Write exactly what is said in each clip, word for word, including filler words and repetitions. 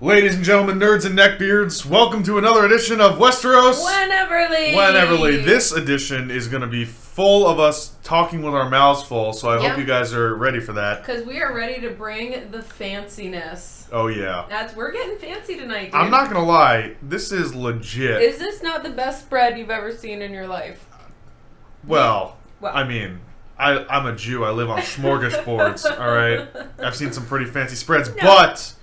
Ladies and gentlemen, nerds and neckbeards, welcome to another edition of Westeros Wheneverly. Wheneverly. This edition is going to be full of us talking with our mouths full, so I yep. hope you guys are ready for that. Because we are ready to bring the fanciness. Oh yeah. That's we're getting fancy tonight, dude. I'm not going to lie, this is legit. Is this not the best spread you've ever seen in your life? Well, well. I mean... I, I'm a Jew. I live on smorgasbords, all right? I've seen some pretty fancy spreads, no. but...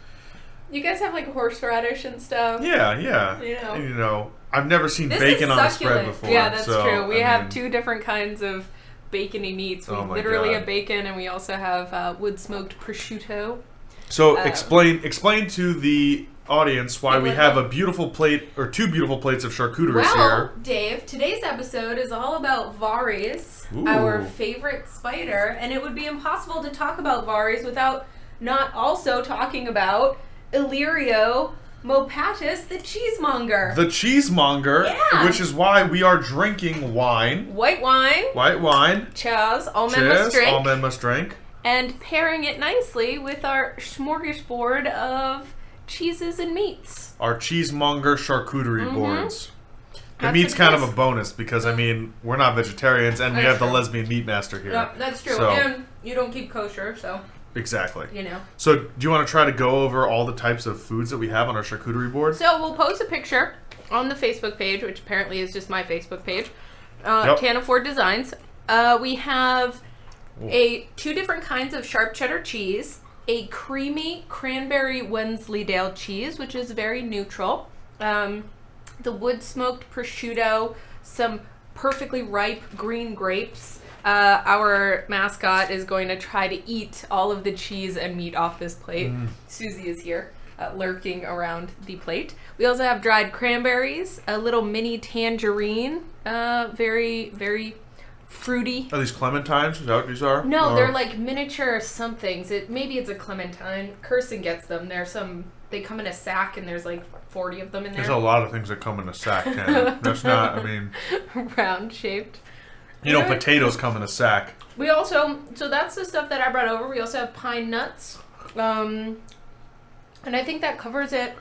You guys have, like, horseradish and stuff. Yeah, yeah. You know, you know I've never seen this bacon on a spread before. Yeah, that's so, true. We I have mean, two different kinds of bacony meats. We oh literally God. have bacon, and we also have uh, wood-smoked prosciutto. So um, explain explain to the audience why we have a beautiful plate, or two beautiful plates of charcuterie well, here. Well, Dave, today's episode is all about Varys, Ooh. our favorite spider, and it would be impossible to talk about Varys without not also talking about Illyrio Mopatis, the cheesemonger. The cheesemonger, yeah. which is why we are drinking wine. White wine. White wine. Cheers, all men Cheers. must drink. all men must drink. And pairing it nicely with our smorgasbord of cheeses and meats. Our cheesemonger charcuterie mm-hmm. boards. The that's meat's kind of a bonus because, I mean, we're not vegetarians and that's we have true. the lesbian meat master here. No, that's true. So. And you don't keep kosher, so. Exactly. You know. So do you want to try to go over all the types of foods that we have on our charcuterie board? So we'll post a picture on the Facebook page, which apparently is just my Facebook page. Uh, yep. Tana Ford Designs. Uh, we have a two different kinds of sharp cheddar cheese. A creamy cranberry Wensleydale cheese, which is very neutral. Um, the wood-smoked prosciutto, some perfectly ripe green grapes. Uh, our mascot is going to try to eat all of the cheese and meat off this plate. Mm. Susie is here, uh, lurking around the plate. We also have dried cranberries, a little mini tangerine, uh, very, very... fruity. Are these clementines? Is that what these are? No, or? They're like miniature somethings. It maybe it's a clementine. Kirsten gets them. There's some. They come in a sack, and there's like forty of them in there. There's a lot of things that come in a sack. Ken. That's not. I mean, round shaped. You know, potatoes come in a sack. We also. So that's the stuff that I brought over. We also have pine nuts, um, and I think that covers it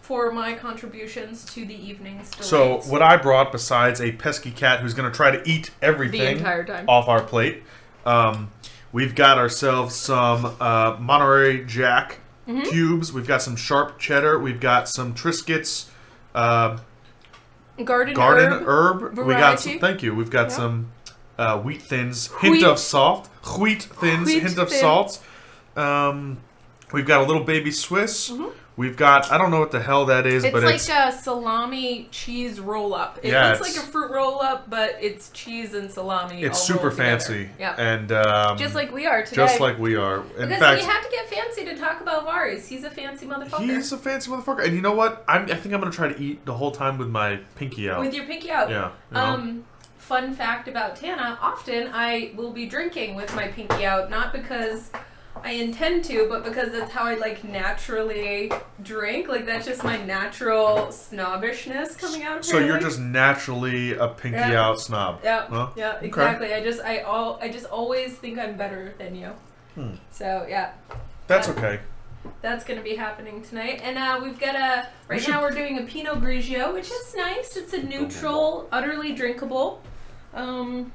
for my contributions to the evening's delight. So what I brought, besides a pesky cat who's going to try to eat everything the entire time off our plate, um, we've got ourselves some uh, Monterey Jack mm-hmm. cubes. We've got some sharp cheddar. We've got some Triscuits uh, garden, garden herb. herb. Variety. We got some, thank you. We've got yeah. some uh, wheat thins, wheat. hint of salt. Wheat thins, wheat hint thin. of salt. Um, we've got a little baby Swiss. Mm-hmm. We've got, I don't know what the hell that is, it's but like it's... It's like a salami cheese roll-up. It yeah, looks it's, like a fruit roll-up, but it's cheese and salami It's all super fancy. Yeah. And, um, just like we are today. Just like we are. In because fact, we have to get fancy to talk about Varys. He's a fancy motherfucker. He's a fancy motherfucker. And you know what? I'm, I think I'm going to try to eat the whole time with my pinky out. With your pinky out. Yeah. You know? Um... Fun fact about Tana, often I will be drinking with my pinky out, not because... I intend to, but because that's how I like naturally drink. Like that's just my natural snobbishness coming out of so here. So you're just naturally a pinky yeah. out snob. Yeah, huh? yeah, okay. exactly. I just, I all, I just always think I'm better than you. Hmm. So yeah. That's um, okay. That's gonna be happening tonight, and uh, we've got a. Right we should... now we're doing a Pinot Grigio, which is nice. It's a neutral, utterly drinkable, um,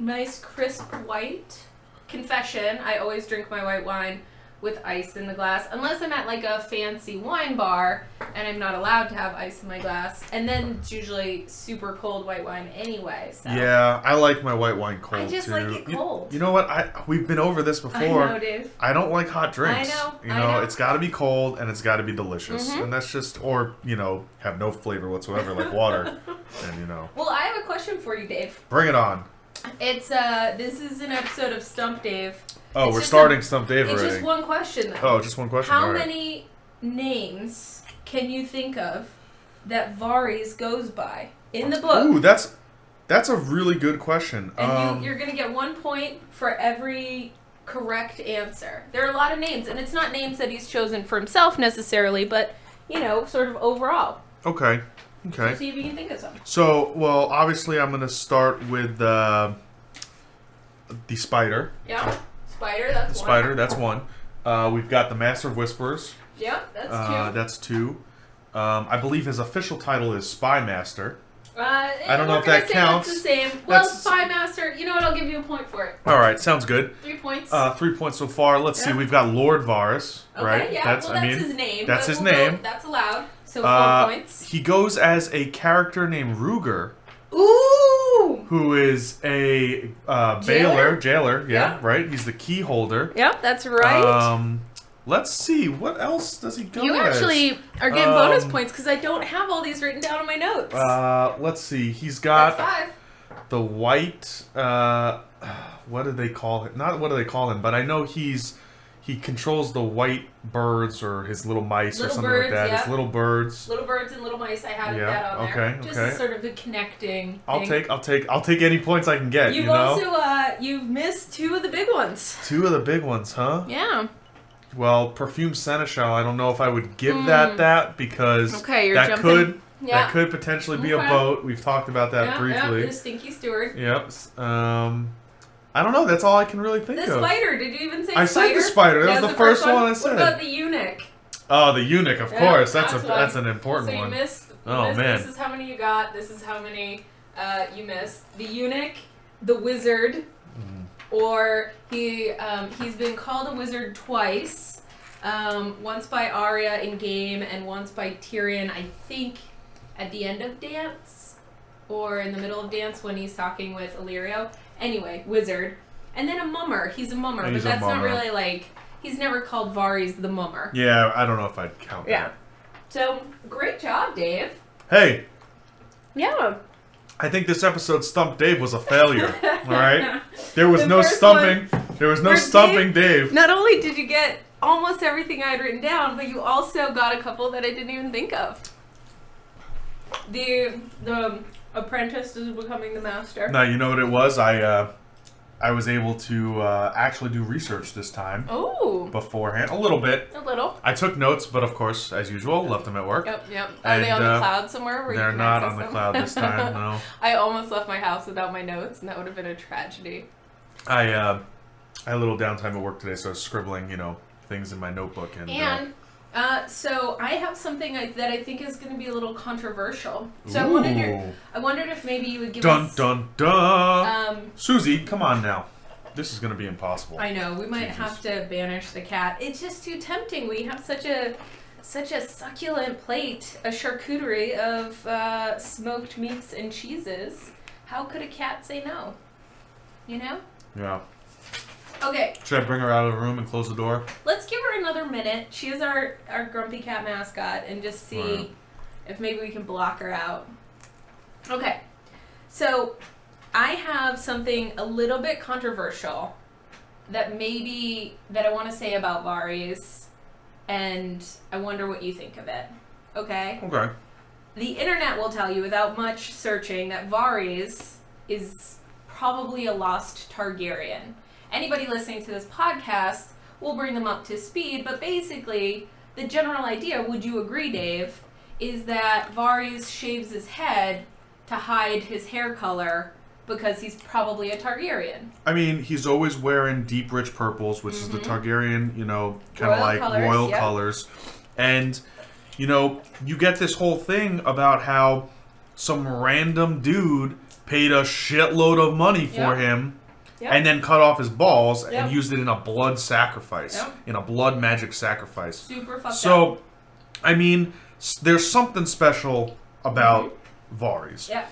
nice crisp white. Confession, I always drink my white wine with ice in the glass, unless I'm at like a fancy wine bar and I'm not allowed to have ice in my glass. And then it's usually super cold white wine anyway. So. Yeah, I like my white wine cold. I just too. like it cold. You, you know what? I we've been over this before. I know, Dave. I don't like hot drinks. I know. You know, I know. It's got to be cold and it's got to be delicious, mm-hmm. and that's just or you know have no flavor whatsoever, like water. And you know. Well, I have a question for you, Dave. Bring it on. It's, uh, this is an episode of Stump Dave. Oh, it's we're starting a, Stump Dave already. It's just one question, though. Oh, just one question. How right. many names can you think of that Varys goes by in the book? Ooh, that's, that's a really good question. And um, you, you're going to get one point for every correct answer. There are a lot of names, and it's not names that he's chosen for himself necessarily, but, you know, sort of overall. Okay. Okay. So see if you can think of some. So, well, obviously I'm going to start with uh, the spider. Yeah. Spider, that's the one. Spider, that's one. Uh, we've got the Master of Whispers. Yeah, that's two. Uh, that's two. Um, I believe his official title is Spy Master. Uh, I don't know if that counts. That's the same. Well, that's... Spy Master, you know what? I'll give you a point for it. All right, sounds good. Three points. Uh, three points so far. Let's yeah. see. We've got Lord Varys, okay, right? Yeah, that's, well, that's I mean, his name. That's his we'll name. Go, that's allowed. So four uh, points. He goes as a character named Ruger. Ooh! Who is a uh, jailer? Jailer, yeah, yep. right? He's the key holder. Yep, that's right. Um, let's see. What else does he go as? You actually are getting um, bonus points because I don't have all these written down in my notes. Uh, let's see. He's got that's five. The white. Uh, what do they call him? Not what do they call him, but I know he's he controls the white birds or his little mice little or something birds, like that. Yep. His little birds. Little birds and little mice. I had yep. that on there. Okay, Just okay. sort of the connecting thing. I'll take. I'll take. I'll take any points I can get. You've you also know? Uh, you've missed two of the big ones. Two of the big ones, huh? Yeah. Well, Perfume Seneschal, I don't know if I would give mm. that that because okay, you're that jumping. could yeah. that could potentially be okay. a boat. We've talked about that yeah, briefly. Yeah, the stinky steward. Yep. Um, I don't know. That's all I can really think the of. The spider. Did you even say I spider? I said the spider. That, that was, was the first one? one I said. What about the eunuch? Oh, the eunuch, of yeah, course. That's, that's, a, that's an important so one. So you missed. You oh, missed. man. This is how many you got. This is how many uh, you missed. The eunuch, the wizard... Or he, um, he's been called a wizard twice, um, once by Arya in Game and once by Tyrion, I think, at the end of Dance, or in the middle of Dance when he's talking with Illyrio. Anyway, wizard. And then a mummer. He's a mummer, he's but that's mummer. not really like, he's never called Varys the mummer. Yeah, I don't know if I'd count yeah. that. So, great job, Dave. Hey. Yeah. I think this episode Stump Dave was a failure, all right? There was the no stumping. One, there was no stumping Dave, Dave. Not only did you get almost everything I had written down, but you also got a couple that I didn't even think of. The the apprentice is becoming the master. Now, you know what it was? I uh, I was able to uh, actually do research this time. Oh. Beforehand. A little bit. A little. I took notes, but of course, as usual, left them at work. Yep, yep. Are and, they on the cloud somewhere? Where they're you not on the them? cloud this time, no. I almost left my house without my notes, and that would have been a tragedy. I, uh, I had a little downtime at work today, so I was scribbling, you know, things in my notebook. And, and uh, uh, so I have something I, that I think is going to be a little controversial. So ooh. I wondered your, I wondered if maybe you would give dun, us... Dun, dun, dun! Um, Susie, come on now. This is going to be impossible. I know. We might Jesus. have to banish the cat. It's just too tempting. We have such a such a succulent plate, a charcuterie of uh, smoked meats and cheeses. How could a cat say no? You know? Yeah. Okay. Should I bring her out of the room and close the door? Let's give her another minute. She is our, our grumpy cat mascot, and just see right. if maybe we can block her out. Okay. So, I have something a little bit controversial that maybe, that I want to say about Varys, and I wonder what you think of it. Okay? Okay. The internet will tell you, without much searching, that Varys is probably a lost Targaryen. Anybody listening to this podcast will bring them up to speed, but basically, the general idea, would you agree, Dave, is that Varys shaves his head to hide his hair color because he's probably a Targaryen. I mean, he's always wearing deep, rich purples, which mm-hmm. is the Targaryen, you know, kind of like colors, royal yep. colors. And, you know, you get this whole thing about how some random dude paid a shitload of money for yep. him. Yep. And then cut off his balls yep. and used it in a blood sacrifice. Yep. In a blood magic sacrifice. Super fucked So, up. I mean, there's something special about mm-hmm. Varys. Yeah.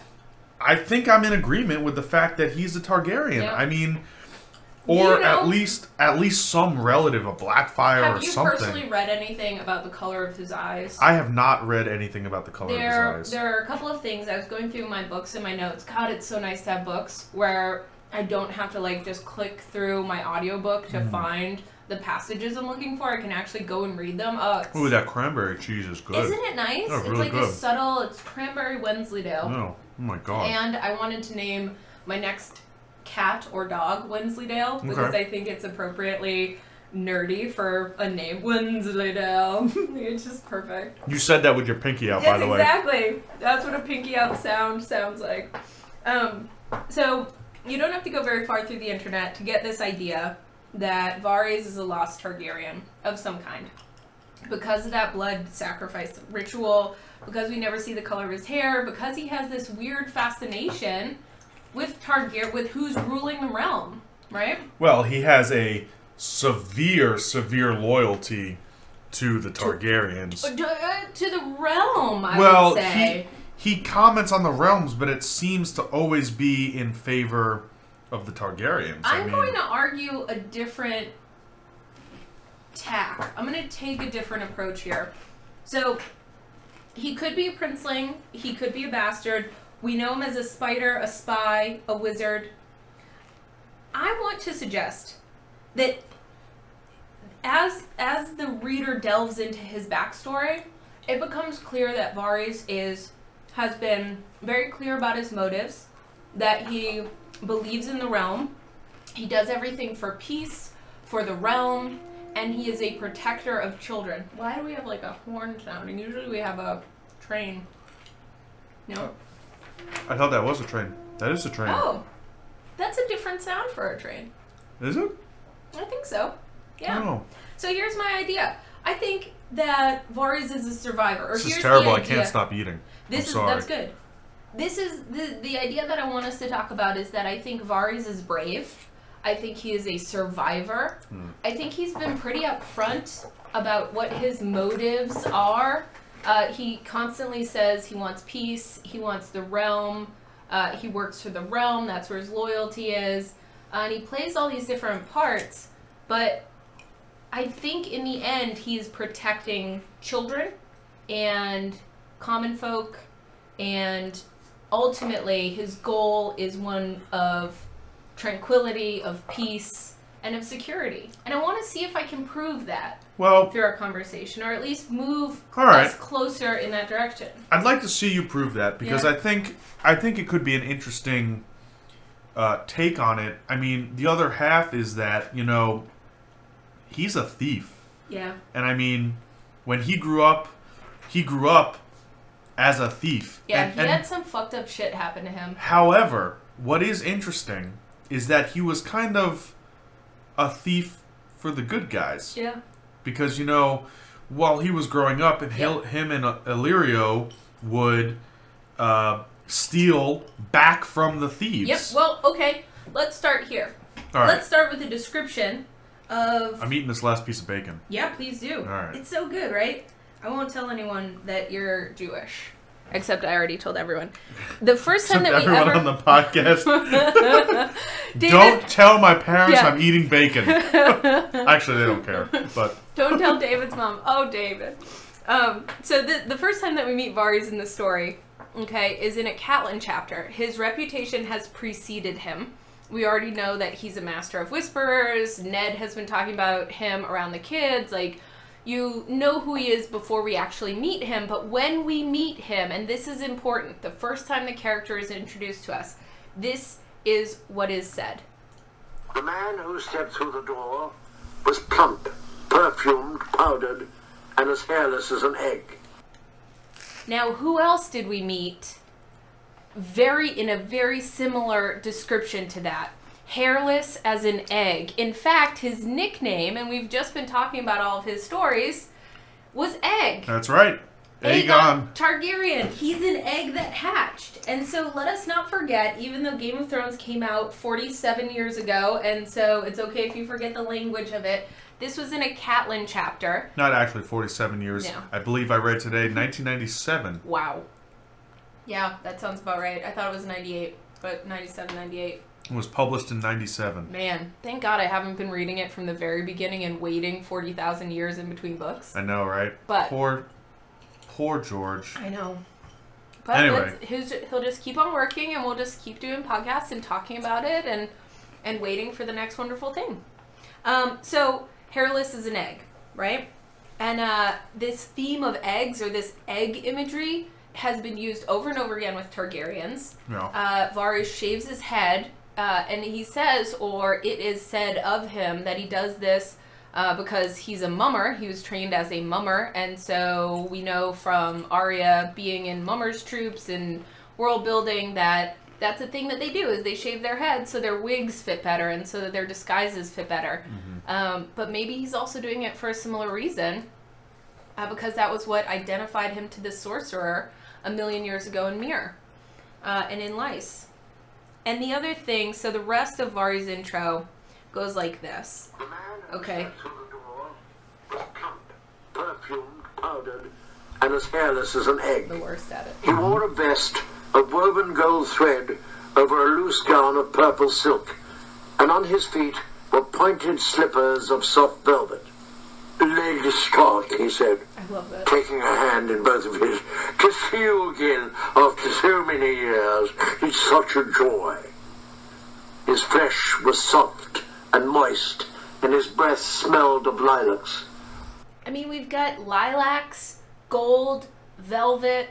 I think I'm in agreement with the fact that he's a Targaryen. Yep. I mean, or you know, at least at least some relative, a Blackfyre or something. Have you personally read anything about the color of his eyes? I have not read anything about the color there, of his eyes. There are a couple of things. I was going through my books and my notes. God, it's so nice to have books where I don't have to, like, just click through my audiobook to mm. find the passages I'm looking for. I can actually go and read them. Oh, ooh, that cranberry cheese is good. Isn't it nice? Oh, it's really like good. a subtle, it's cranberry Wensleydale. No. Oh, my God. And I wanted to name my next cat or dog Wensleydale because okay. I think it's appropriately nerdy for a name. Wensleydale. It's just perfect. You said that with your pinky out, yes, by the exactly. way. Exactly. That's what a pinky out sound sounds like. Um, so... You don't have to go very far through the internet to get this idea that Varys is a lost Targaryen of some kind. because of that blood sacrifice ritual, because we never see the color of his hair, because he has this weird fascination with Targaryen, with who's ruling the realm, right? Well, he has a severe, severe loyalty to the Targaryens. To, to the realm, I well, would say. He, he comments on the realms, but it seems to always be in favor of the Targaryens. I'm I mean, going to argue a different tack. I'm going to take a different approach here. So, he could be a princeling. He could be a bastard. We know him as a spider, a spy, a wizard. I want to suggest that as as the reader delves into his backstory, it becomes clear that Varys is has been very clear about his motives, that he believes in the realm. He does everything for peace, for the realm, and he is a protector of children. Why do we have like a horn sounding? Usually we have a train. No? I thought that was a train. That is a train. Oh. That's a different sound for a train. Is it? I think so. Yeah. Oh. So here's my idea. I think that Varys is a survivor. Or this here's is terrible. I can't stop eating. This I'm is sorry. That's good. This is the the idea that I want us to talk about is that I think Varys is brave. I think he is a survivor. Mm. I think he's been pretty upfront about what his motives are. Uh, he constantly says he wants peace. He wants the realm. Uh, he works for the realm. That's where his loyalty is. Uh, and he plays all these different parts. But I think in the end, he's protecting children and common folk. And ultimately, his goal is one of tranquility, of peace, and of security. And I want to see if I can prove that well, through our conversation, or at least move right. us closer in that direction. I'd like to see you prove that, because yeah. I think I think it could be an interesting uh, take on it. I mean, the other half is that, you know, he's a thief. Yeah. And I mean, when he grew up, he grew up as a thief. Yeah, and, he and had some fucked up shit happen to him. However, what is interesting is that he was kind of a thief for the good guys. Yeah. Because, you know, while he was growing up, and yeah. him and Illyrio would uh, steal back from the thieves. Yep, well, okay. Let's start here. All right. Let's start with a description of... I'm eating this last piece of bacon. Yeah, please do. All right. It's so good, right? I won't tell anyone that you're Jewish. Except I already told everyone. The first time that we everyone ever... on the podcast. David... Don't tell my parents yeah. I'm eating bacon. Actually, they don't care. But don't tell David's mom. Oh, David. Um, so the, the first time that we meet Varys in the story, okay, is in a Catelyn chapter. His reputation has preceded him. We already know that he's a master of whisperers. Ned has been talking about him around the kids, like... You know who he is before we actually meet him, but when we meet him, and this is important, the first time the character is introduced to us, this is what is said. The man who stepped through the door was plump, perfumed, powdered, and as hairless as an egg. Now, who else did we meet? Very, in a very similar description to that. Hairless as an egg. In fact, his nickname, and we've just been talking about all of his stories, was Egg. That's right. Aegon Targaryen. He's an egg that hatched. And so let us not forget, even though Game of Thrones came out forty-seven years ago, and so it's okay if you forget the language of it, this was in a Catelyn chapter. Not actually forty-seven years. No. I believe I read today, nineteen ninety-seven. Wow. Yeah, that sounds about right. I thought it was ninety-eight, but ninety-seven, ninety-eight. It was published in ninety-seven. Man, thank God I haven't been reading it from the very beginning and waiting forty thousand years in between books. I know, right? But poor, poor George. I know. But anyway, his, he'll just keep on working, and we'll just keep doing podcasts and talking about it, and and waiting for the next wonderful thing. Um, so hairless as an egg, right? And uh, this theme of eggs, or this egg imagery, has been used over and over again with Targaryens. Yeah. Uh, Varys shaves his head. Uh, and he says, or it is said of him, that he does this uh, because he's a mummer. He was trained as a mummer. And so we know from Arya being in mummers troops and world building that that's a thing that they do, is they shave their heads so their wigs fit better and so that their disguises fit better. Mm-hmm. Um, but maybe he's also doing it for a similar reason. uh, because that was what identified him to the sorcerer a million years ago in Myr, uh, and in Lys. And the other thing, so the rest of Varys' intro goes like this. Okay. Perfumed, powdered, and as hairless as an egg. The worst at it. He wore a vest of woven gold thread over a loose gown of purple silk, and on his feet were pointed slippers of soft velvet. Lady Stark, he said, I love that, taking her hand in both of his, to see you again after so many years. It's such a joy. His flesh was soft and moist, and his breath smelled of lilacs. I mean, we've got lilacs, gold, velvet.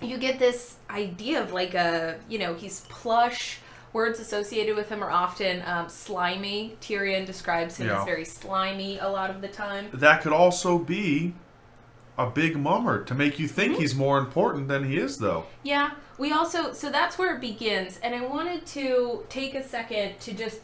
You get this idea of like a, you know, he's plush. Words associated with him are often um, slimy. Tyrion describes him yeah. as very slimy a lot of the time. That could also be a big mummer to make you think mm-hmm. he's more important than he is, though. Yeah. We also... So that's where it begins. And I wanted to take a second to just...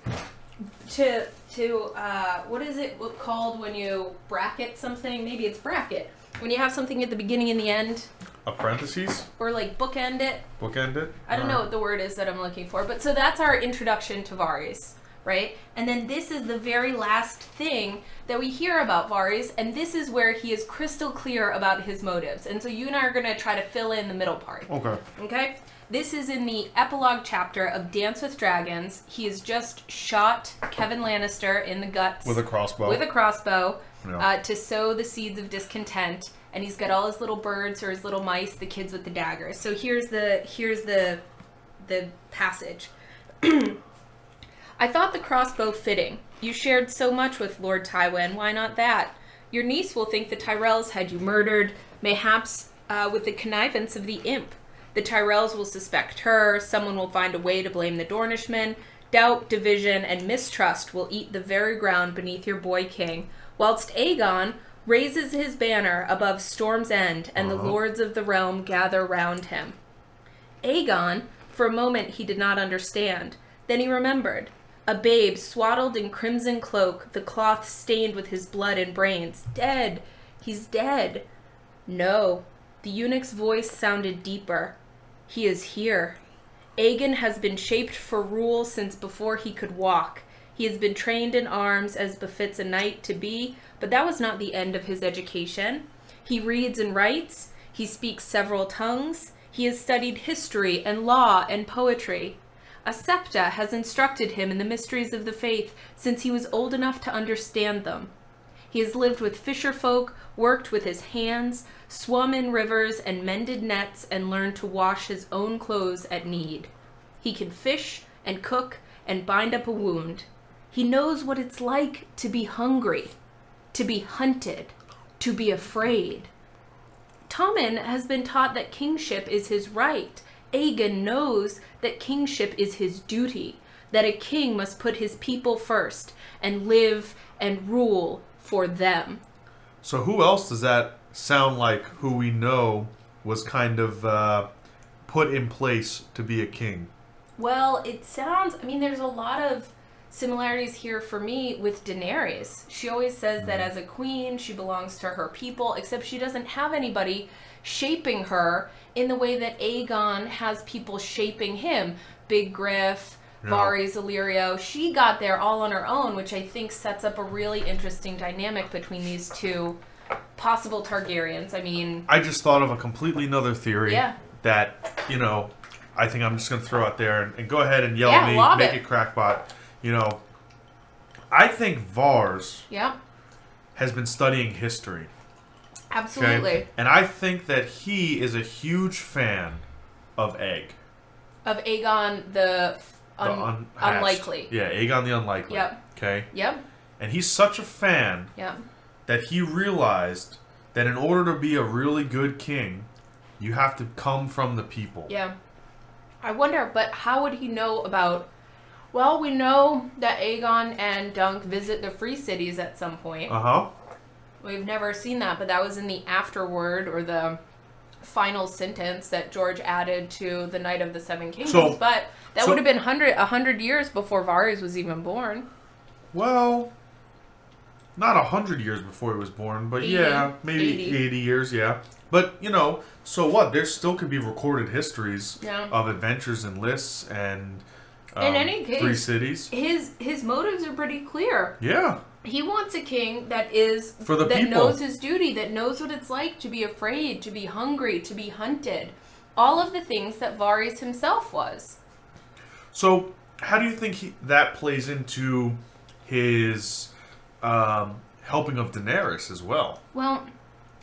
To... to uh, what is it called when you bracket something? Maybe it's bracket. When you have something at the beginning and the end... A parentheses? Or like bookend it. Bookend it? I don't All know right. what the word is that I'm looking for. But so that's our introduction to Varys, right? And then this is the very last thing that we hear about Varys. And this is where he is crystal clear about his motives. And so you and I are going to try to fill in the middle part. Okay. Okay? This is in the epilogue chapter of Dance with Dragons. He has just shot Kevin Lannister in the guts. With a crossbow. With a crossbow yeah. uh, to sow the seeds of discontent. And he's got all his little birds or his little mice, the kids with the daggers. So here's the here's the the passage. I thought the crossbow fitting. You shared so much with Lord Tywin. Why not that? Your niece will think the Tyrells had you murdered, mayhaps uh, with the connivance of the imp. The Tyrells will suspect her. Someone will find a way to blame the Dornishmen. Doubt, division, and mistrust will eat the very ground beneath your boy king. Whilst Aegon raises his banner above Storm's End, and uh-huh. the lords of the realm gather round him. Aegon, for a moment he did not understand. Then he remembered. A babe swaddled in crimson cloak, the cloth stained with his blood and brains. Dead! He's dead! No. The eunuch's voice sounded deeper. He is here. Aegon has been shaped for rule since before he could walk. He has been trained in arms as befits a knight to be, but that was not the end of his education. He reads and writes. He speaks several tongues. He has studied history and law and poetry. A septa has instructed him in the mysteries of the faith since he was old enough to understand them. He has lived with fisher folk, worked with his hands, swum in rivers and mended nets, and learned to wash his own clothes at need. He can fish and cook and bind up a wound. He knows what it's like to be hungry, to be hunted, to be afraid. Tommen has been taught that kingship is his right. Aegon knows that kingship is his duty, that a king must put his people first and live and rule for them. So who else does that sound like who we know was kind of uh, put in place to be a king? Well, it sounds, I mean, there's a lot of similarities here for me with Daenerys. She always says that as a queen, she belongs to her people, except she doesn't have anybody shaping her in the way that Aegon has people shaping him. Big Griff, yeah. Varys, Illyrio. She got there all on her own, which I think sets up a really interesting dynamic between these two possible Targaryens. I mean... I just thought of a completely another theory yeah. that, you know, I think I'm just going to throw out there and, and go ahead and yell yeah, at me, lob make it, it crackpot. You know, I think Varys yeah. has been studying history. Absolutely. Okay? And I think that he is a huge fan of Aeg. Of Aegon the, un the un Unlikely. Yeah, Aegon the Unlikely. Yep. Okay? Yep. And he's such a fan yep. that he realized that in order to be a really good king, you have to come from the people. Yeah. I wonder, but how would he know about... Well, we know that Aegon and Dunk visit the Free Cities at some point. Uh-huh. We've never seen that, but that was in the afterword or the final sentence that George added to the Night of the Seven Kingdoms. So, but that so, would have been hundred, a hundred years before Varys was even born. Well, not a hundred years before he was born, but eighty, yeah, maybe eighty. eighty years, yeah. But, you know, so what? There still could be recorded histories yeah. of adventures and lists and um, in any case, three cities. His his motives are pretty clear. Yeah. He wants a king that is for the that people. knows his duty, that knows what it's like to be afraid, to be hungry, to be hunted. All of the things that Varys himself was. So, how do you think he, that plays into his um, helping of Daenerys as well? Well,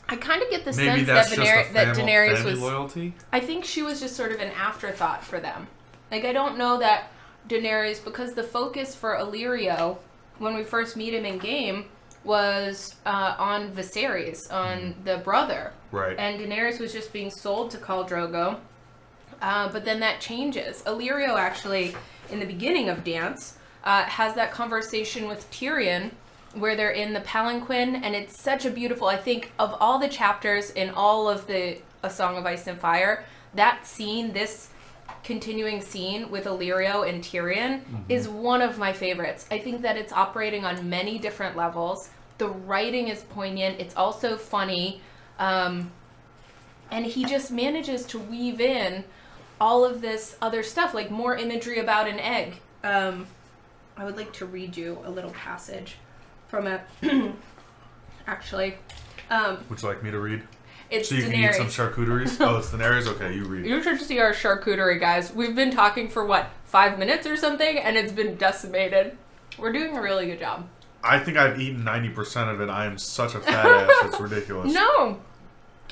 I kind of get the Maybe sense that's that, Daener just a that Daenerys was loyalty. I think she was just sort of an afterthought for them. Like, I don't know that Daenerys, because the focus for Illyrio when we first meet him in game was uh, on Viserys, on the brother. Right. And Daenerys was just being sold to Khal Drogo. Uh, but then that changes. Illyrio actually, in the beginning of Dance, uh, has that conversation with Tyrion where they're in the palanquin, and it's such a beautiful, I think, of all the chapters in all of the A Song of Ice and Fire, that scene, this continuing scene with Illyrio and Tyrion mm-hmm. is one of my favorites. I think that it's operating on many different levels. The writing is poignant. It's also funny. Um, and he just manages to weave in all of this other stuff, like more imagery about an egg. Um, I would like to read you a little passage from it, actually. Um, Would you like me to read? It's so you Daenerys. Can eat some charcuteries? Oh, it's Daenerys? Okay, you read. You should see our charcuterie, guys. We've been talking for, what, five minutes or something, and it's been decimated. We're doing a really good job. I think I've eaten ninety percent of it. I am such a fat ass. It's ridiculous. No,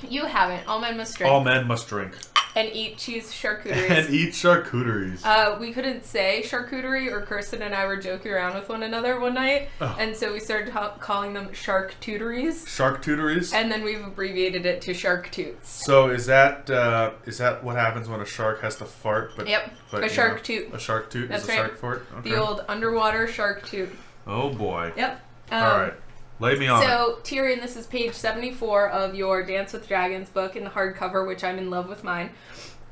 you haven't. All men must drink. All men must drink. And eat cheese charcuteries. And eat charcuteries. Uh, we couldn't say charcuterie, or Kirsten and I were joking around with one another one night, oh. and so we started calling them charcuteries. Charcuteries. And then we've abbreviated it to shark toots. So is that uh, is that what happens when a shark has to fart? But yep, but, a shark know, toot. A shark toot That's is right. a shark fart. Okay. The old underwater shark toot. Oh boy. Yep. Um, All right. Lay me on. So, Tyrion, this is page seventy-four of your Dance with Dragons book in the hardcover, which I'm in love with mine.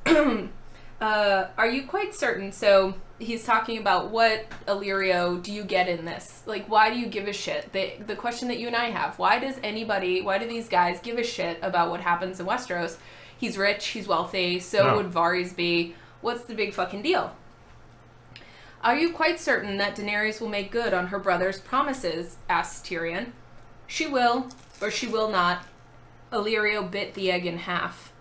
uh, are you quite certain? So, he's talking about what, Illyrio, do you get in this? Like, why do you give a shit? The, the question that you and I have. Why does anybody, why do these guys give a shit about what happens in Westeros? He's rich, he's wealthy, so no. would Varys be. What's the big fucking deal? Are you quite certain that Daenerys will make good on her brother's promises? Asks Tyrion. She will, or she will not. Illyrio bit the egg in half.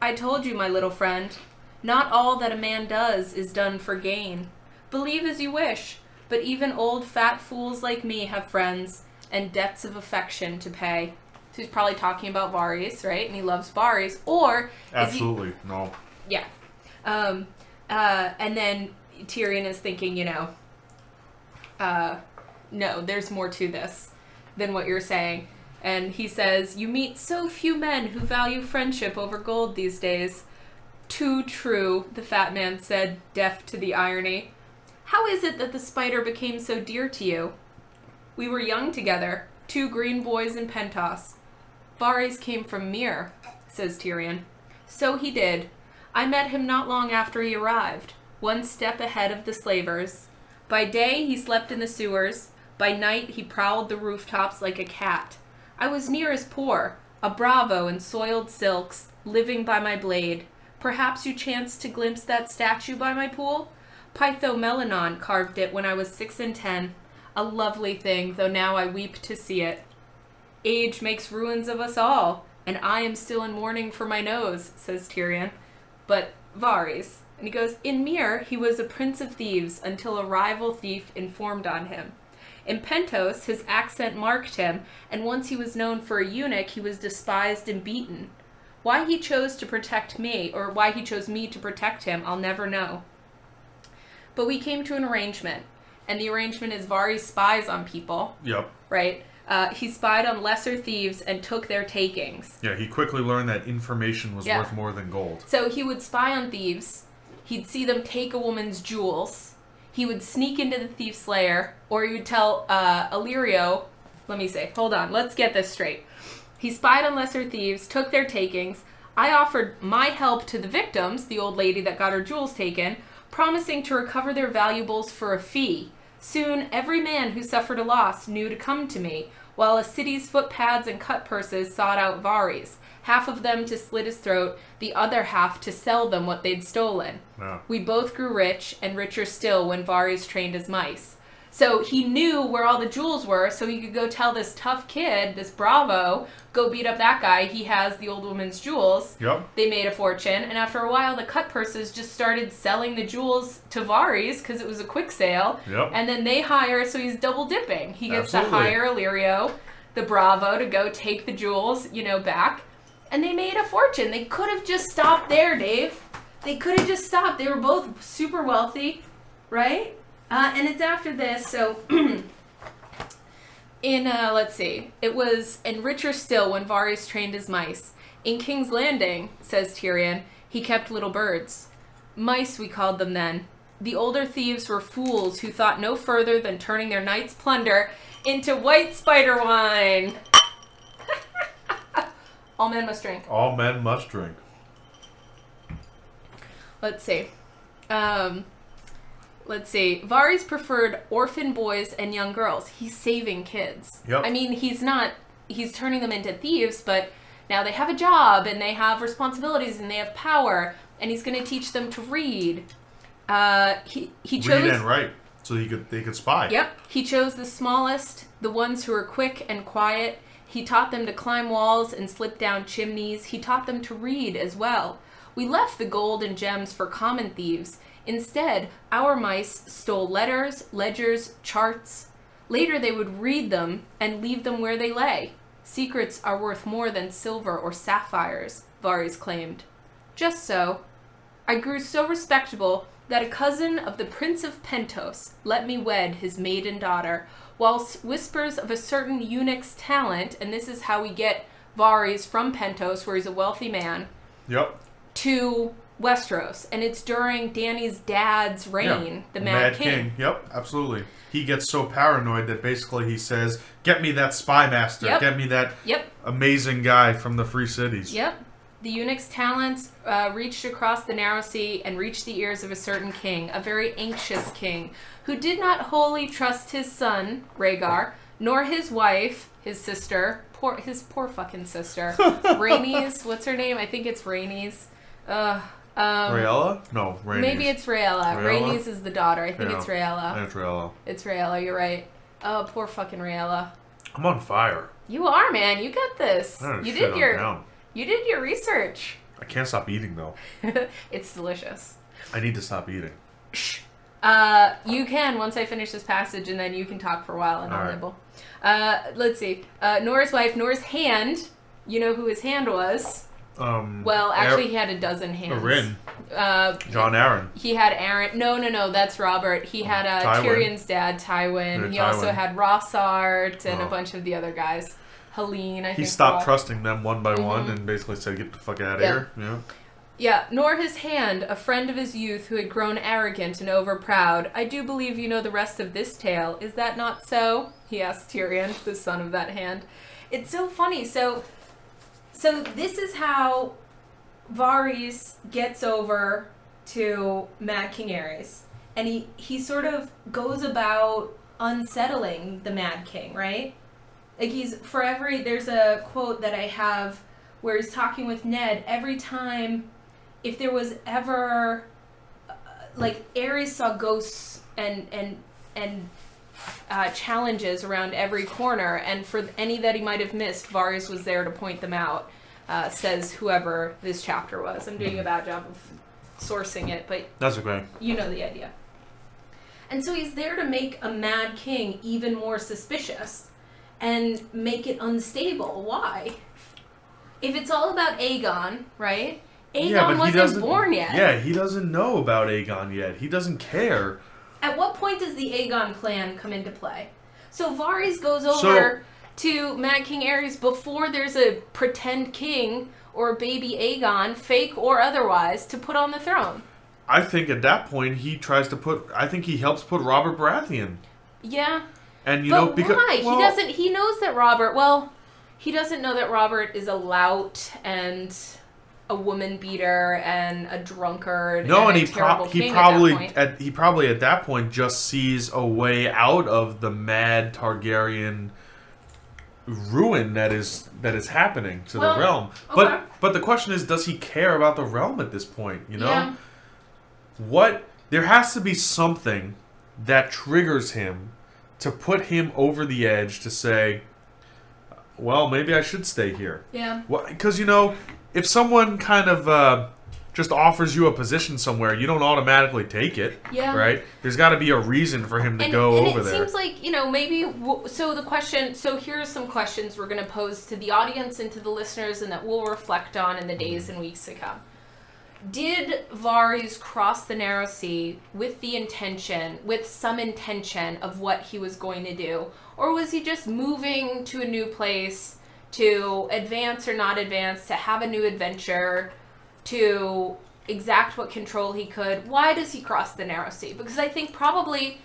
I told you, my little friend, not all that a man does is done for gain. Believe as you wish, but even old fat fools like me have friends and debts of affection to pay. So he's probably talking about Varys, right? And he loves Varys, or... Absolutely, he... no. Yeah. Um, uh, and then... Tyrion is thinking, you know, uh, no, there's more to this than what you're saying. And he says, you meet so few men who value friendship over gold these days. Too true, the fat man said, deaf to the irony. How is it that the spider became so dear to you? We were young together, two green boys in Pentos. Varys came from Myr, says Tyrion. So he did. I met him not long after he arrived. One step ahead of the slavers. By day he slept in the sewers. By night he prowled the rooftops like a cat. I was near as poor, a bravo in soiled silks, living by my blade. Perhaps you chanced to glimpse that statue by my pool? Pytho-Melanon carved it when I was six and ten. A lovely thing, though now I weep to see it. Age makes ruins of us all, and I am still in mourning for my nose, says Tyrion. But Varys... And he goes, in Myr, he was a prince of thieves until a rival thief informed on him. In Pentos, his accent marked him, and once he was known for a eunuch, he was despised and beaten. Why he chose to protect me, or why he chose me to protect him, I'll never know. But we came to an arrangement, and the arrangement is Varys spies on people. Yep. Right? Uh, he spied on lesser thieves and took their takings. Yeah, he quickly learned that information was yeah. worth more than gold. So he would spy on thieves... He'd see them take a woman's jewels. He would sneak into the thief's lair, or he would tell uh, Illyrio, let me say, hold on, let's get this straight. He spied on lesser thieves, took their takings. I offered my help to the victims, the old lady that got her jewels taken, promising to recover their valuables for a fee. Soon every man who suffered a loss knew to come to me, while a city's footpads and cutpurses sought out Varys, half of them to slit his throat, the other half to sell them what they'd stolen. Wow. We both grew rich, and richer still when Varys trained his mice. So he knew where all the jewels were, so he could go tell this tough kid, this Bravo, go beat up that guy. He has the old woman's jewels. Yep. They made a fortune, and after a while, the cutpurses just started selling the jewels to Varys because it was a quick sale. Yep. And then they hire, so he's double dipping. He gets Absolutely. to hire Illyrio, the Bravo, to go take the jewels, you know, back. And they made a fortune. They could have just stopped there, Dave. They could have just stopped. They were both super wealthy, right? Uh, and it's after this, so, in, uh, let's see, it was, and richer still when Varys trained his mice. In King's Landing, says Tyrion, he kept little birds. Mice, we called them then. The older thieves were fools who thought no further than turning their night's plunder into white spider wine. All men must drink. All men must drink. Let's see. Um... Let's see. Varys preferred orphan boys and young girls. He's saving kids. Yep. I mean, he's not... He's turning them into thieves, but now they have a job, and they have responsibilities, and they have power, and he's going to teach them to read. Uh, he, he chose... Read and write, so he could, they could spy. Yep. He chose the smallest, the ones who are quick and quiet. He taught them to climb walls and slip down chimneys. He taught them to read as well. We left the gold and gems for common thieves. Instead, our mice stole letters, ledgers, charts. Later they would read them and leave them where they lay. Secrets are worth more than silver or sapphires, Varys claimed. Just so. I grew so respectable that a cousin of the Prince of Pentos let me wed his maiden daughter, whilst whispers of a certain eunuch's talent, and this is how we get Varys from Pentos, where he's a wealthy man, yep, to... Westeros, and it's during Dany's dad's reign, yeah. the Mad, Mad King. King. Yep, absolutely. He gets so paranoid that basically he says, get me that spy master, yep. get me that yep. amazing guy from the Free Cities. Yep. The eunuch's talents uh, reached across the narrow sea and reached the ears of a certain king, a very anxious king, who did not wholly trust his son, Rhaegar, nor his wife, his sister, poor, his poor fucking sister, Rhaenys, what's her name? I think it's Rhaenys. Ugh. Um, Rhaella? No, Rhaenys. Maybe it's Rhaella. Rhaella. Rhaenys is the daughter. I think yeah. it's Rhaella. It's Rhaella. It's Rhaella. You're right. Oh, poor fucking Rhaella. I'm on fire. You are, man. You got this. You did your. Down. You did your research. I can't stop eating though. It's delicious. I need to stop eating. Shh. Uh, you can once I finish this passage, and then you can talk for a while, and I'll nibble. Uh, let's see. Uh, Nora's wife, Nora's hand. You know who his hand was. Um, well, actually, Aer he had a dozen hands. Arryn. Uh, Jon Arryn. He had Arryn. No, no, no. That's Robert. He oh, had uh, Tyrion's dad, Tywin. He Tywin. also had Rossart and oh. a bunch of the other guys. Helene, I he think. He stopped Rob. trusting them one by mm-hmm. one and basically said, "Get the fuck out of yeah. here." Yeah. Yeah. Nor his hand, a friend of his youth who had grown arrogant and overproud. I do believe you know the rest of this tale. Is that not so? He asked Tyrion, the son of that hand. It's so funny. So. So this is how Varys gets over to Mad King Aerys, and he, he sort of goes about unsettling the Mad King, right? Like he's, for every, there's a quote that I have where he's talking with Ned, every time, if there was ever, uh, like Aerys saw ghosts and, and, and, Uh, challenges around every corner, and for any that he might have missed, Varys was there to point them out, uh, says whoever this chapter was. I'm doing a bad job of sourcing it, but that's okay. You know the idea. And so he's there to make a mad king even more suspicious and make it unstable. Why? If it's all about Aegon, right? Aegon yeah, wasn't born yet. Yeah, he doesn't know about Aegon yet. He doesn't care. At what point does the Aegon plan come into play? So Varys goes over so, to Mad King Aerys before there's a pretend king or baby Aegon, fake or otherwise, to put on the throne. I think at that point he tries to put... I think he helps put Robert Baratheon. Yeah. And you but know because why? Well, he doesn't. He knows that Robert... Well, he doesn't know that Robert is a lout and a woman beater and a drunkard. No, and, and he, pro he probably at, at he probably at that point just sees a way out of the mad Targaryen ruin that is that is happening to well, the realm. Okay. But but the question is, does he care about the realm at this point? You know, yeah. what there has to be something that triggers him to put him over the edge to say, well, maybe I should stay here. Yeah. Well, because you know. If someone kind of uh, just offers you a position somewhere, you don't automatically take it, yeah. right? There's got to be a reason for him to and, go and over there. And it seems like, you know, maybe... W so the question... So here's some questions we're going to pose to the audience and to the listeners and that we'll reflect on in the days and weeks to come. Did Varys cross the Narrow Sea with the intention, with some intention of what he was going to do? Or was he just moving to a new place... to advance or not advance, to have a new adventure, to exact what control he could? Why does he cross the Narrow Sea? Because I think probably...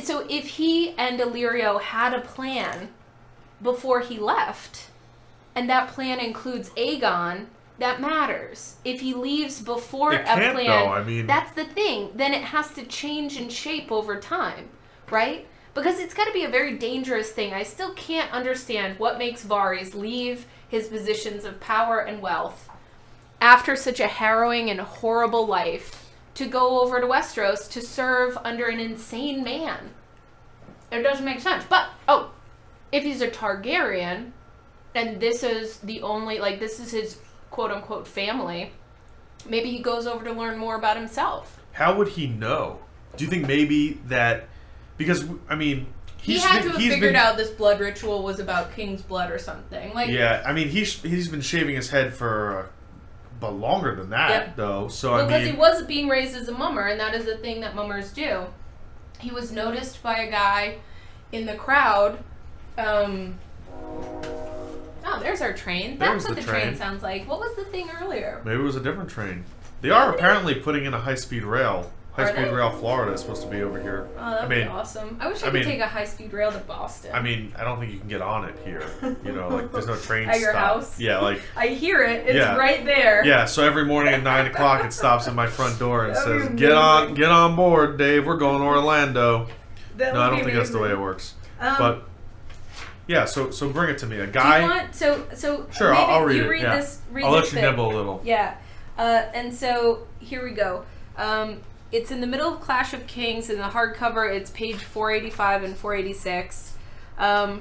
So if he and Illyrio had a plan before he left, and that plan includes Aegon, that matters. If he leaves before a plan... Though, I mean... That's the thing. Then it has to change and shape over time, right? Because it's got to be a very dangerous thing. I still can't understand what makes Varys leave his positions of power and wealth after such a harrowing and horrible life to go over to Westeros to serve under an insane man. It doesn't make sense. But, oh, if he's a Targaryen, and this is the only, like, this is his quote-unquote family, maybe he goes over to learn more about himself. How would he know? Do you think maybe that... Because, I mean... He's he had to have been, figured been, out this blood ritual was about king's blood or something. Like, yeah, I mean, he sh he's been shaving his head for... Uh, but longer than that, yep. though. So well, I because mean, he was being raised as a mummer, and that is a thing that mummers do. He was noticed by a guy in the crowd. Um, oh, there's our train. That's what the, the train. train sounds like. What was the thing earlier? Maybe it was a different train. They yeah, are apparently did. putting in a high-speed rail... High-speed rail Florida is supposed to be over here. Oh, that'd I mean, be awesome. I wish I, I could mean, take a high-speed rail to Boston. I mean, I don't think you can get on it here. You know, like, there's no train At stop. your house? Yeah, like... I hear it. It's yeah. right there. Yeah, so every morning at nine o'clock it stops at my front door and says, get on get on board, Dave. We're going to Orlando. That no, I don't think amazing. that's the way it works. Um, but, yeah, so so bring it to me. A guy... Do you want... So, so sure, I'll, I'll read you it. Read yeah. this, read I'll this let you nibble a little. Yeah. Uh, and so, here we go. Um... It's in the middle of Clash of Kings. In the hardcover, it's page four eighty-five and four eighty-six. Um,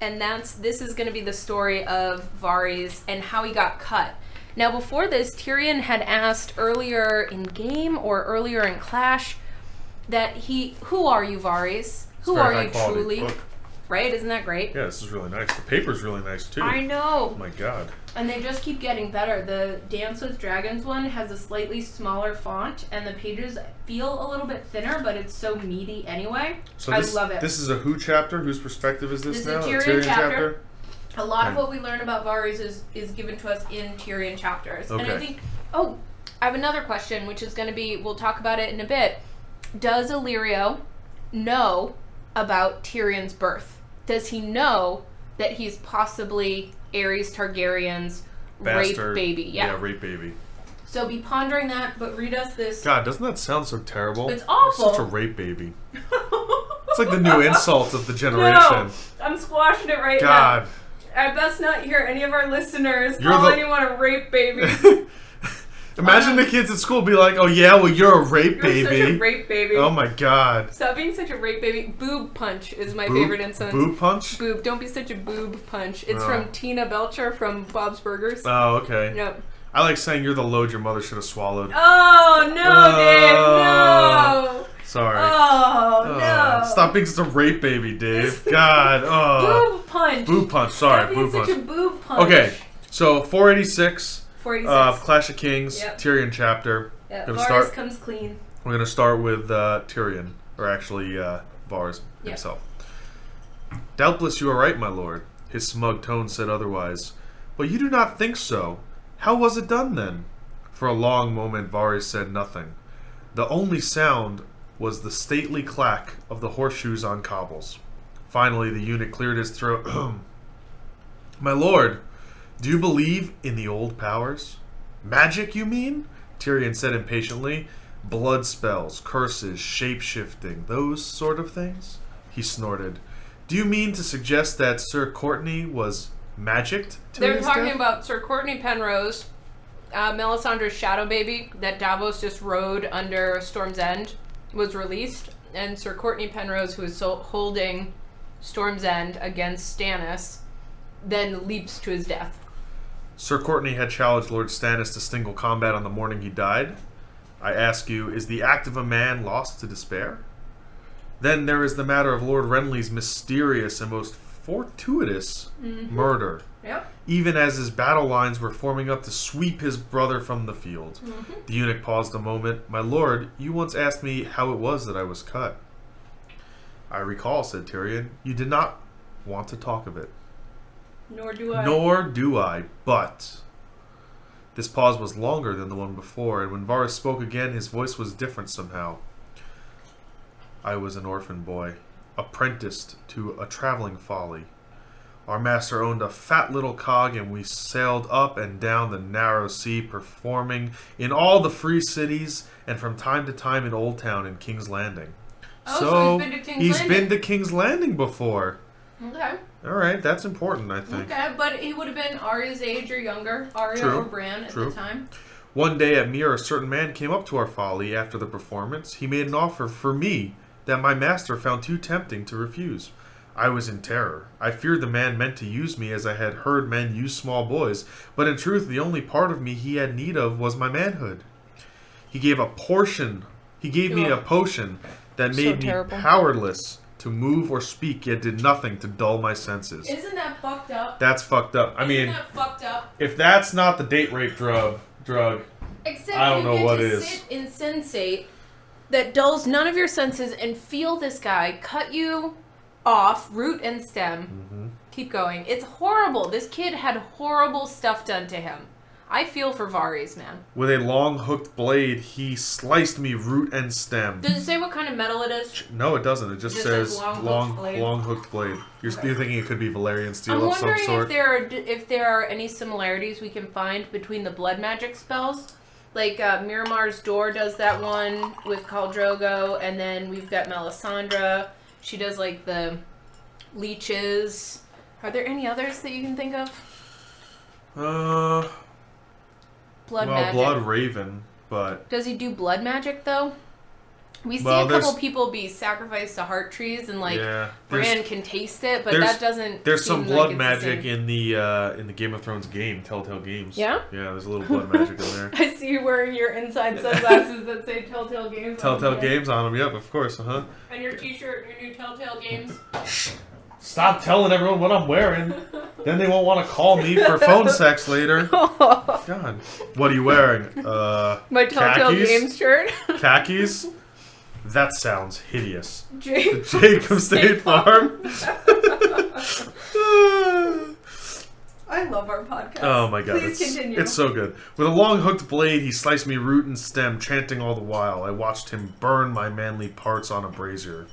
and that's this is going to be the story of Varys and how he got cut. Now, before this, Tyrion had asked earlier in game or earlier in Clash that he... Who are you, Varys? Who are you truly? Book. Right? Isn't that great? Yeah, this is really nice. The paper's really nice, too. I know. Oh, my God. And they just keep getting better. The Dance with Dragons one has a slightly smaller font, and the pages feel a little bit thinner, but it's so meaty anyway. So I this, love it. This is a who chapter? Whose perspective is this, this now? This is a Tyrion, a Tyrion chapter. chapter. A lot of what we learn about Varys is, is given to us in Tyrion chapters. Okay. And I think, oh, I have another question, which is going to be, we'll talk about it in a bit. Does Illyrio know about Tyrion's birth? Does he know that he's possibly... Aerys Targaryen's Bastard, rape baby. Yeah. yeah, rape baby. So be pondering that, but read us this. God, doesn't that sound so terrible? It's awful. It's such a rape baby. It's like the new insult of the generation. No, I'm squashing it right God. now. I best not hear any of our listeners you're call the... anyone a rape baby. Imagine um, the kids at school be like, oh yeah, well you're a rape you're baby. You're such a rape baby. Oh my God. Stop being such a rape baby. Boob punch is my boob, favorite instance. Boob punch? Boob. Don't be such a boob punch. It's oh. from Tina Belcher from Bob's Burgers. Oh, okay. Yep. I like saying you're the load your mother should have swallowed. Oh, no, oh. Dave, no. Sorry. Oh, oh, no. Stop being such a rape baby, Dave. God. Oh. Boob punch. Boob punch. Sorry, Stop boob punch. Such a boob punch. Okay, so four eighty-six. Uh, Clash of Kings, yep. Tyrion chapter. Yep. Varys start, comes clean. We're going to start with uh, Tyrion, or actually uh, Varys yep. himself. Doubtless you are right, my lord. His smug tone said otherwise. But you do not think so. How was it done then? For a long moment, Varys said nothing. The only sound was the stately clack of the horseshoes on cobbles. Finally, the eunuch cleared his throat. My lord... Do you believe in the old powers? Magic, you mean? Tyrion said impatiently. Blood spells, curses, shape-shifting, those sort of things? He snorted. Do you mean to suggest that Sir Courtney was magicked to They're talking death? About Sir Courtney Penrose, uh, Melisandre's shadow baby that Davos just rode under Storm's End, was released, and Sir Courtney Penrose, who is so holding Storm's End against Stannis, then leaps to his death. Sir Courtney had challenged Lord Stannis to single combat on the morning he died. I ask you, is the act of a man lost to despair? Then there is the matter of Lord Renly's mysterious and most fortuitous mm-hmm. murder. Yep. Even as his battle lines were forming up to sweep his brother from the field. Mm-hmm. The eunuch paused a moment. My lord, you once asked me how it was that I was cut. I recall, said Tyrion, you did not want to talk of it. Nor do I. Nor do I, but... This pause was longer than the one before, and when Varys spoke again, his voice was different somehow. I was an orphan boy, apprenticed to a traveling folly. Our master owned a fat little cog, and we sailed up and down the narrow sea, performing in all the free cities, and from time to time in Old Town and King's Landing. Oh, so, so he's been to King's he's Landing. Been to King's Landing before. Okay. All right, that's important, I think. Okay, but he would have been Arya's age or younger, Arya True. or Bran at True. the time. One day at Mere, a certain man came up to our folly after the performance. He made an offer for me that my master found too tempting to refuse. I was in terror. I feared the man meant to use me as I had heard men use small boys, but in truth, the only part of me he had need of was my manhood. He gave a portion, he gave me a potion that made me powerless to move or speak, yet did nothing to dull my senses. Isn't that fucked up? That's fucked up. I Isn't mean, that fucked up? If that's not the date rape drug, drug, Except I don't you know get what to is. Sit insensate that dulls none of your senses and feel this guy cut you off, root and stem. Mm-hmm. Keep going. It's horrible. This kid had horrible stuff done to him. I feel for Varys, man. With a long hooked blade, he sliced me root and stem. Does it say what kind of metal it is? No, it doesn't. It just, it just says, says long, long, hooked blade. long hooked blade. You're, okay. you're thinking it could be Valerian steel of some sort. I'm wondering if there are if there are any similarities we can find between the blood magic spells. Like uh, Miramar's Door does that one with Khal Drogo, and then we've got Melisandre. She does like the leeches. Are there any others that you can think of? Uh. Blood well, magic. Blood Raven, but... Does he do blood magic, though? We see well, a couple people be sacrificed to heart trees, and, like, yeah, Bran can taste it, but that doesn't There's seem some blood like magic the in the uh, in the Game of Thrones game, Telltale Games. Yeah? Yeah, there's a little blood magic in there. I see you wearing your inside sunglasses that say Telltale Games Telltale on Games on them, yep, of course, uh-huh. And your t-shirt, your new Telltale Games. Stop telling everyone what I'm wearing. Then they won't want to call me for phone sex later. Oh. God. What are you wearing? Uh, My Telltale Games shirt? Khakis? That sounds hideous. Jake the Jake of State, State Farm. Farm. I love our podcast. Oh my God. Please it's, continue. It's so good. With a long hooked blade, he sliced me root and stem, chanting all the while. I watched him burn my manly parts on a brazier.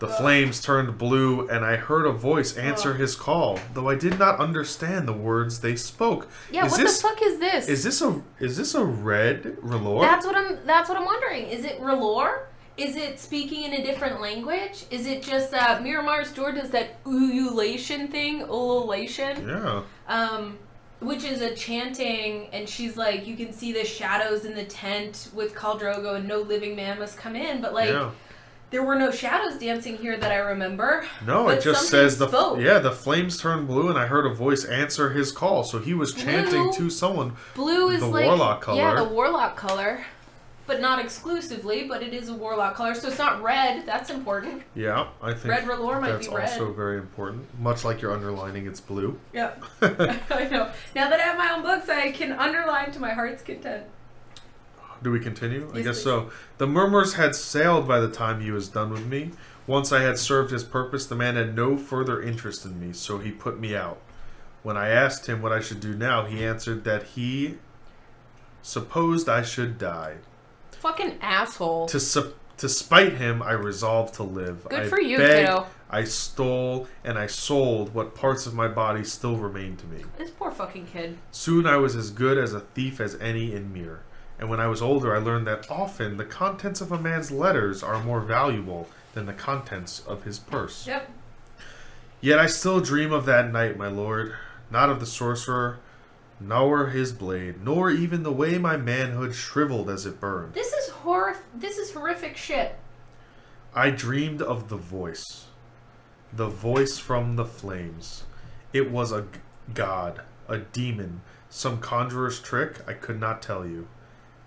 The flames turned blue, and I heard a voice answer oh. his call, though I did not understand the words they spoke. Yeah, is what this, the fuck is this? Is this a is this a red R'hllor? That's what I'm that's what I'm wondering. Is it R'hllor? Is it speaking in a different language? Is it just uh, Miramar's Door does that ululation thing, ululation? Yeah. Um, which is a chanting, and she's like, you can see the shadows in the tent with Khal Drogo, and no living man must come in, but like. Yeah. There were no shadows dancing here that I remember. No, it just says the spoke. yeah the flames turned blue, and I heard a voice answer his call. So he was blue, chanting to someone. Blue is the like, warlock color. Yeah, the warlock color, but not exclusively. But it is a warlock color, so it's not red. That's important. Yeah, I think red R'hllor might be red. That's also very important. Much like your underlining, it's blue. Yeah, I know. Now that I have my own books, I can underline to my heart's content. Do we continue? I yes, guess please. so. The murmurs had sailed by the time he was done with me. Once I had served his purpose, the man had no further interest in me, so he put me out. When I asked him what I should do now, he answered that he supposed I should die. Fucking asshole. To, su to spite him, I resolved to live. Good I for you, kiddo. I stole and I sold what parts of my body still remained to me. This poor fucking kid. Soon I was as good as a thief as any in Myr. And when I was older, I learned that often the contents of a man's letters are more valuable than the contents of his purse. Yep. Yet I still dream of that night, my lord. Not of the sorcerer, nor his blade, nor even the way my manhood shriveled as it burned. This is horrif- This is horrific shit. I dreamed of the voice. The voice from the flames. It was a god, a demon, some conjurer's trick, I could not tell you.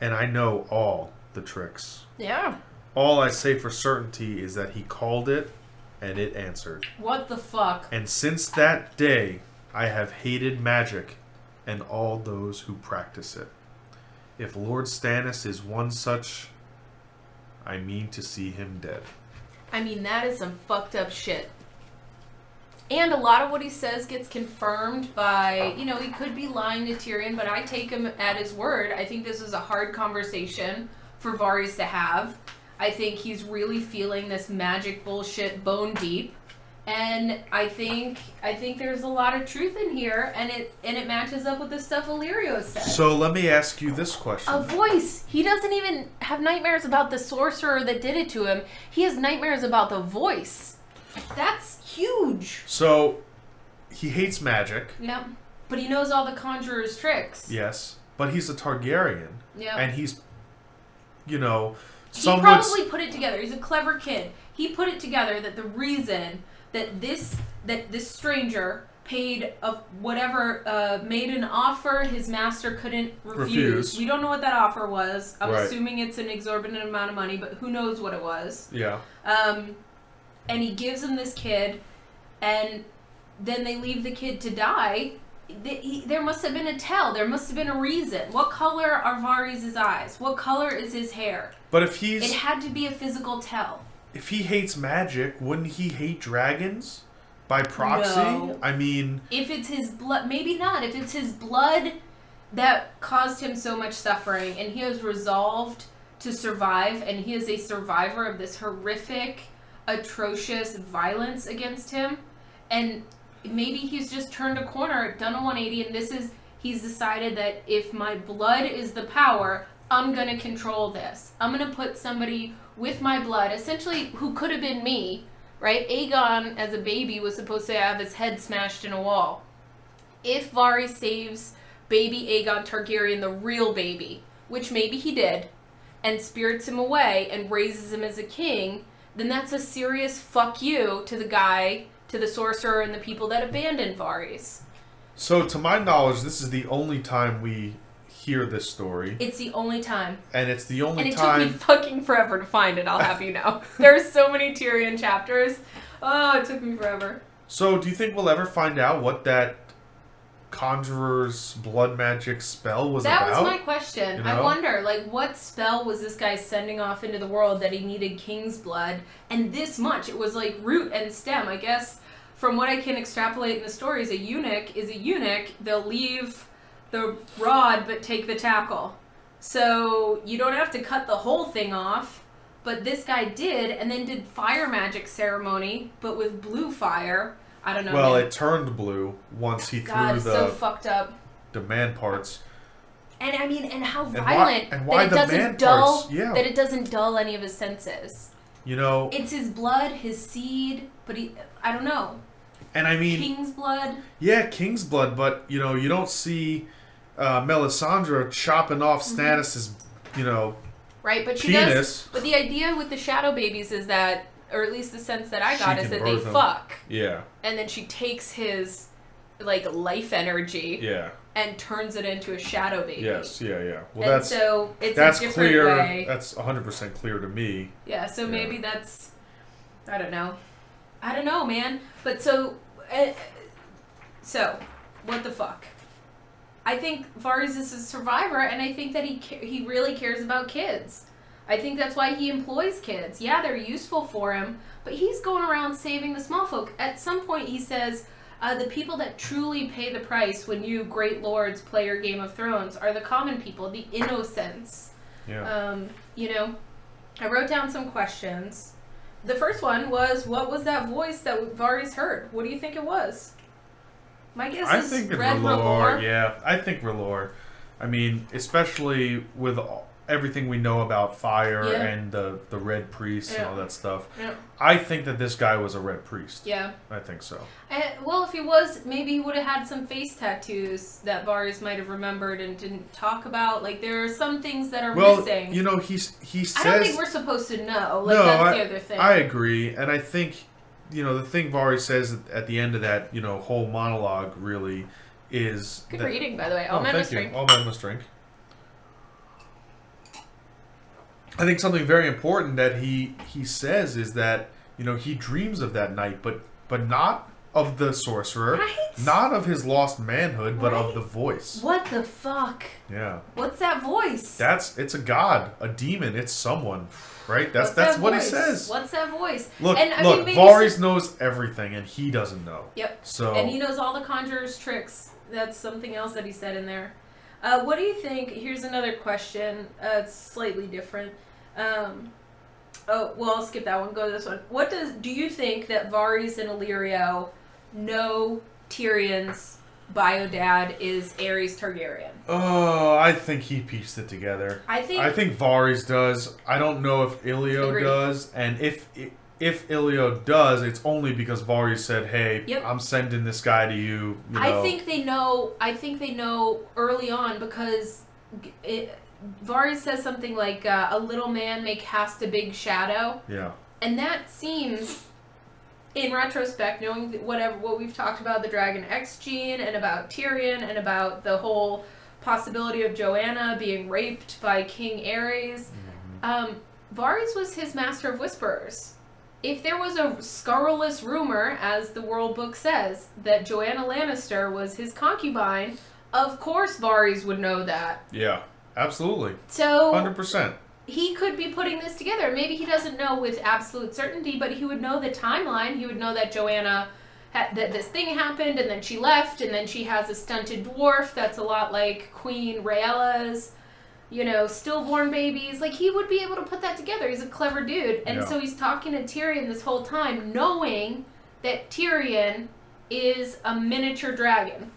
And I know all the tricks. Yeah. All I say for certainty is that he called it, and it answered. What the fuck? And since that day, I have hated magic and all those who practice it. If Lord Stannis is one such, I mean to see him dead. I mean, that is some fucked up shit. And a lot of what he says gets confirmed by, you know, he could be lying to Tyrion, but I take him at his word. I think this is a hard conversation for Varys to have. I think he's really feeling this magic bullshit bone deep. And I think I think there's a lot of truth in here, and it and it matches up with the stuff Illyrio said. So let me ask you this question. A voice. He doesn't even have nightmares about the sorcerer that did it to him. He has nightmares about the voice. That's huge. So he hates magic. Yep. But he knows all the conjurer's tricks. Yes. But he's a Targaryen. Yep. And he's, you know, some he probably would... put it together. He's a clever kid. He put it together that the reason that this that this stranger paid a whatever uh, made an offer his master couldn't refuse. refuse. We don't know what that offer was. I'm right. assuming it's an exorbitant amount of money, but who knows what it was? Yeah. Um, and he gives him this kid, and then they leave the kid to die. They, he, there must have been a tell. There must have been a reason. What color are Varys' eyes? What color is his hair? But if he's, it had to be a physical tell. If he hates magic, wouldn't he hate dragons by proxy? No. I mean... If it's his blood... Maybe not. If it's his blood that caused him so much suffering, and he has resolved to survive, and he is a survivor of this horrific, atrocious violence against him, and maybe he's just turned a corner, done a one eighty, and this is... He's decided that if my blood is the power, I'm going to control this. I'm going to put somebody... with my blood, essentially, who could have been me, right? Aegon, as a baby, was supposed to have his head smashed in a wall. If Varys saves baby Aegon Targaryen, the real baby, which maybe he did, and spirits him away and raises him as a king, then that's a serious fuck you to the guy, to the sorcerer, and the people that abandoned Varys. So, to my knowledge, this is the only time we... hear this story. It's the only time. And it's the only time. And it took me fucking forever to find it, I'll have you know. There's so many Tyrion chapters. Oh, it took me forever. So, do you think we'll ever find out what that conjurer's blood magic spell was about? That was my question. You know? I wonder, like, what spell was this guy sending off into the world that he needed king's blood? And this much. It was like root and stem. I guess, from what I can extrapolate in the stories, a eunuch is a eunuch. They'll leave... the rod, but take the tackle. So you don't have to cut the whole thing off, but this guy did, and then did fire magic ceremony, but with blue fire. I don't know. Well, man. It turned blue once he God, threw the so fucked up. The man parts. And I mean, and how violent and why, and why that it the doesn't man dull parts, yeah. that it doesn't dull any of his senses. You know, it's his blood, his seed, but he I don't know. And I mean, king's blood. Yeah, king's blood, but you know, you don't see Uh, Melisandre chopping off Stannis' mm-hmm. you know, right, but she penis. Does, but the idea with the shadow babies is that, or at least the sense that I got, she is that they them. fuck. Yeah. And then she takes his, like, life energy. Yeah. And turns it into a shadow baby. Yes, yeah, yeah. Well, and that's so it's that's a different clear. Way. That's one hundred percent clear to me. Yeah. So yeah. maybe that's, I don't know, I don't know, man. But so, uh, so what the fuck? I think Varys is a survivor, and I think that he he really cares about kids. I think that's why he employs kids. Yeah, they're useful for him, but he's going around saving the small folk. At some point, he says, uh, the people that truly pay the price when you great lords play your Game of Thrones are the common people, the innocents. Yeah. Um, you know, I wrote down some questions. The first one was, what was that voice that Varys heard? What do you think it was? My guess I is think it's Red Rhaelor. Yeah, I think Rhaelor. I mean, especially with all, everything we know about fire yeah. and the the Red Priest yeah. and all that stuff. Yeah. I think that this guy was a Red Priest. Yeah. I think so. I, well, if he was, maybe he would have had some face tattoos that Varys might have remembered and didn't talk about. Like, there are some things that are well, missing. You know, he's, he says... I don't think we're supposed to know. Like, no, that's I, the other thing. I agree. And I think, you know, the thing Varys says at the end of that, you know, whole monologue, really, is... Good that, reading, by the way. All oh, men must drink. All men must drink. I think something very important that he he says is that, you know, he dreams of that night, but but not of the sorcerer, right? Not of his lost manhood, but right? of the voice. What the fuck? Yeah. What's that voice? That's it's a god, a demon, it's someone, right? That's What's that's that what voice? He says. What's that voice? Look, and, I look, mean, Varys so knows everything, and he doesn't know. Yep. So and he knows all the conjurer's tricks. That's something else that he said in there. Uh, what do you think? Here's another question. Uh, it's slightly different. Um, oh, well, I'll skip that one. Go to this one. What does do you think that Varys and Illyrio know Tyrion's bio dad is Aerys Targaryen? Oh, I think he pieced it together. I think I think Varys does. I don't know if Illyrio agreed. does, and if if Illyrio does, it's only because Varys said, "Hey, yep. I'm sending this guy to you." you know. I think they know. I think they know early on because. It, Varys says something like, uh, a little man may cast a big shadow. Yeah. And that seems, in retrospect, knowing whatever what we've talked about, the Dragon X gene, and about Tyrion, and about the whole possibility of Joanna being raped by King Aerys, mm-hmm. um, Varys was his master of whisperers. If there was a scurrilous rumor, as the World Book says, that Joanna Lannister was his concubine, of course Varys would know that. Yeah. Absolutely. So, one hundred percent. He could be putting this together. Maybe he doesn't know with absolute certainty, but he would know the timeline. He would know that Joanna, had, that this thing happened, and then she left, and then she has a stunted dwarf that's a lot like Queen Rhaella's, you know, stillborn babies. Like, he would be able to put that together. He's a clever dude. And yeah. so he's talking to Tyrion this whole time, knowing that Tyrion is a miniature dragon.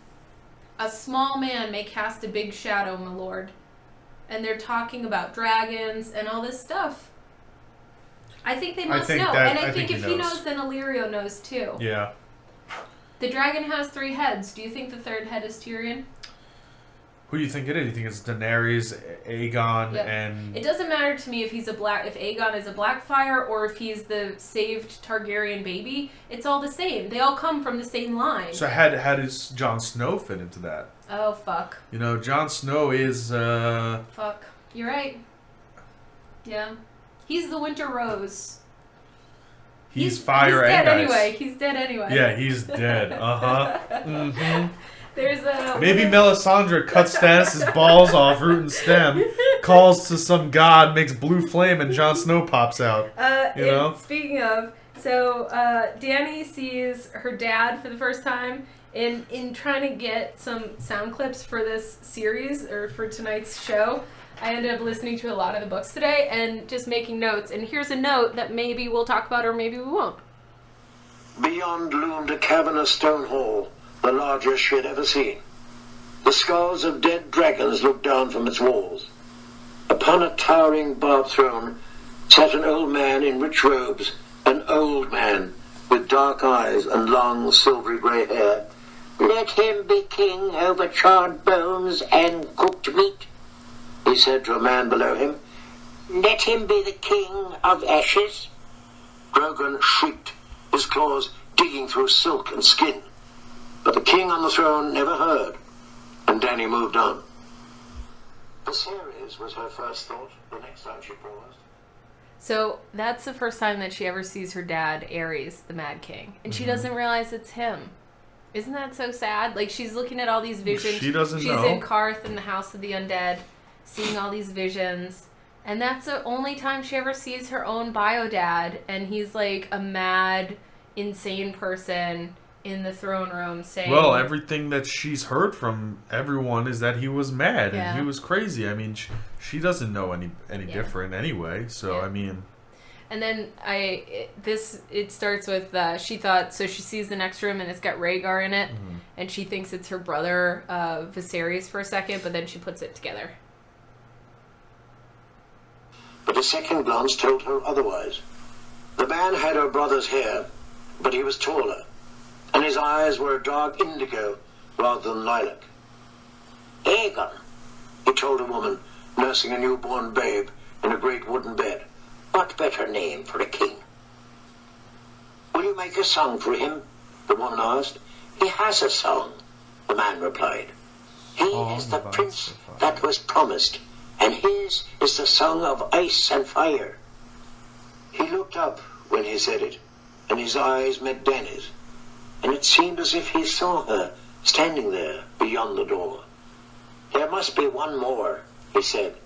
A small man may cast a big shadow, my lord. And they're talking about dragons and all this stuff. I think they must think know. That, and I, I think, think if he knows. he knows, then Illyrio knows too. Yeah. The dragon has three heads. Do you think the third head is Tyrion? Who do you think it is? You think it's Daenerys, Aegon, yep. and... It doesn't matter to me if he's a black, if Aegon is a Blackfyre or if he's the saved Targaryen baby. It's all the same. They all come from the same line. So how, how does Jon Snow fit into that? Oh, fuck. You know, Jon Snow is, uh... Fuck. You're right. Yeah. He's the Winter Rose. He's, he's fire he's and dead ice. anyway. He's dead anyway. Yeah, he's dead. Uh-huh. Mm-hmm. There's a Maybe Melisandre cuts Stannis' balls off root and stem, calls to some god, makes blue flame, and Jon Snow pops out. Uh, you know? Speaking of, so uh, Dany sees her dad for the first time in in trying to get some sound clips for this series or for tonight's show. I ended up listening to a lot of the books today and just making notes. And here's a note that maybe we'll talk about or maybe we won't. Beyond loomed a cavernous stone hall. The largest she had ever seen. The skulls of dead dragons looked down from its walls. Upon a towering bar throne sat an old man in rich robes, an old man with dark eyes and long silvery grey hair. Let him be king over charred bones and cooked meat, he said to a man below him. Let him be the king of ashes. Drogon shrieked, his claws digging through silk and skin. But the king on the throne never heard, and Dany moved on. The series was her first thought the next time she paused. So that's the first time that she ever sees her dad, Aerys, the Mad King. And she mm-hmm. doesn't realize it's him. Isn't that so sad? Like, she's looking at all these visions. She doesn't She's know. in Karth in the House of the Undead, seeing all these visions. And that's the only time she ever sees her own bio dad. And he's like a mad, insane person in the throne room saying... Well, everything that she's heard from everyone is that he was mad yeah. and he was crazy. I mean, she, she doesn't know any any yeah. different anyway, so yeah. I mean... And then I it, this it starts with uh, she thought so she sees the next room and it's got Rhaegar in it, mm-hmm. and she thinks it's her brother uh, Viserys for a second, but then she puts it together. But a second glance told her otherwise. The man had her brother's hair, but he was taller, and his eyes were a dark indigo rather than lilac. Aegon, he told a woman nursing a newborn babe in a great wooden bed. What better name for a king? Will you make a song for him? The woman asked. He has a song, the man replied. He oh, is the prince that was promised, and his is the song of ice and fire. He looked up when he said it, and his eyes met Danny's, and it seemed as if he saw her standing there beyond the door. There must be one more, he said,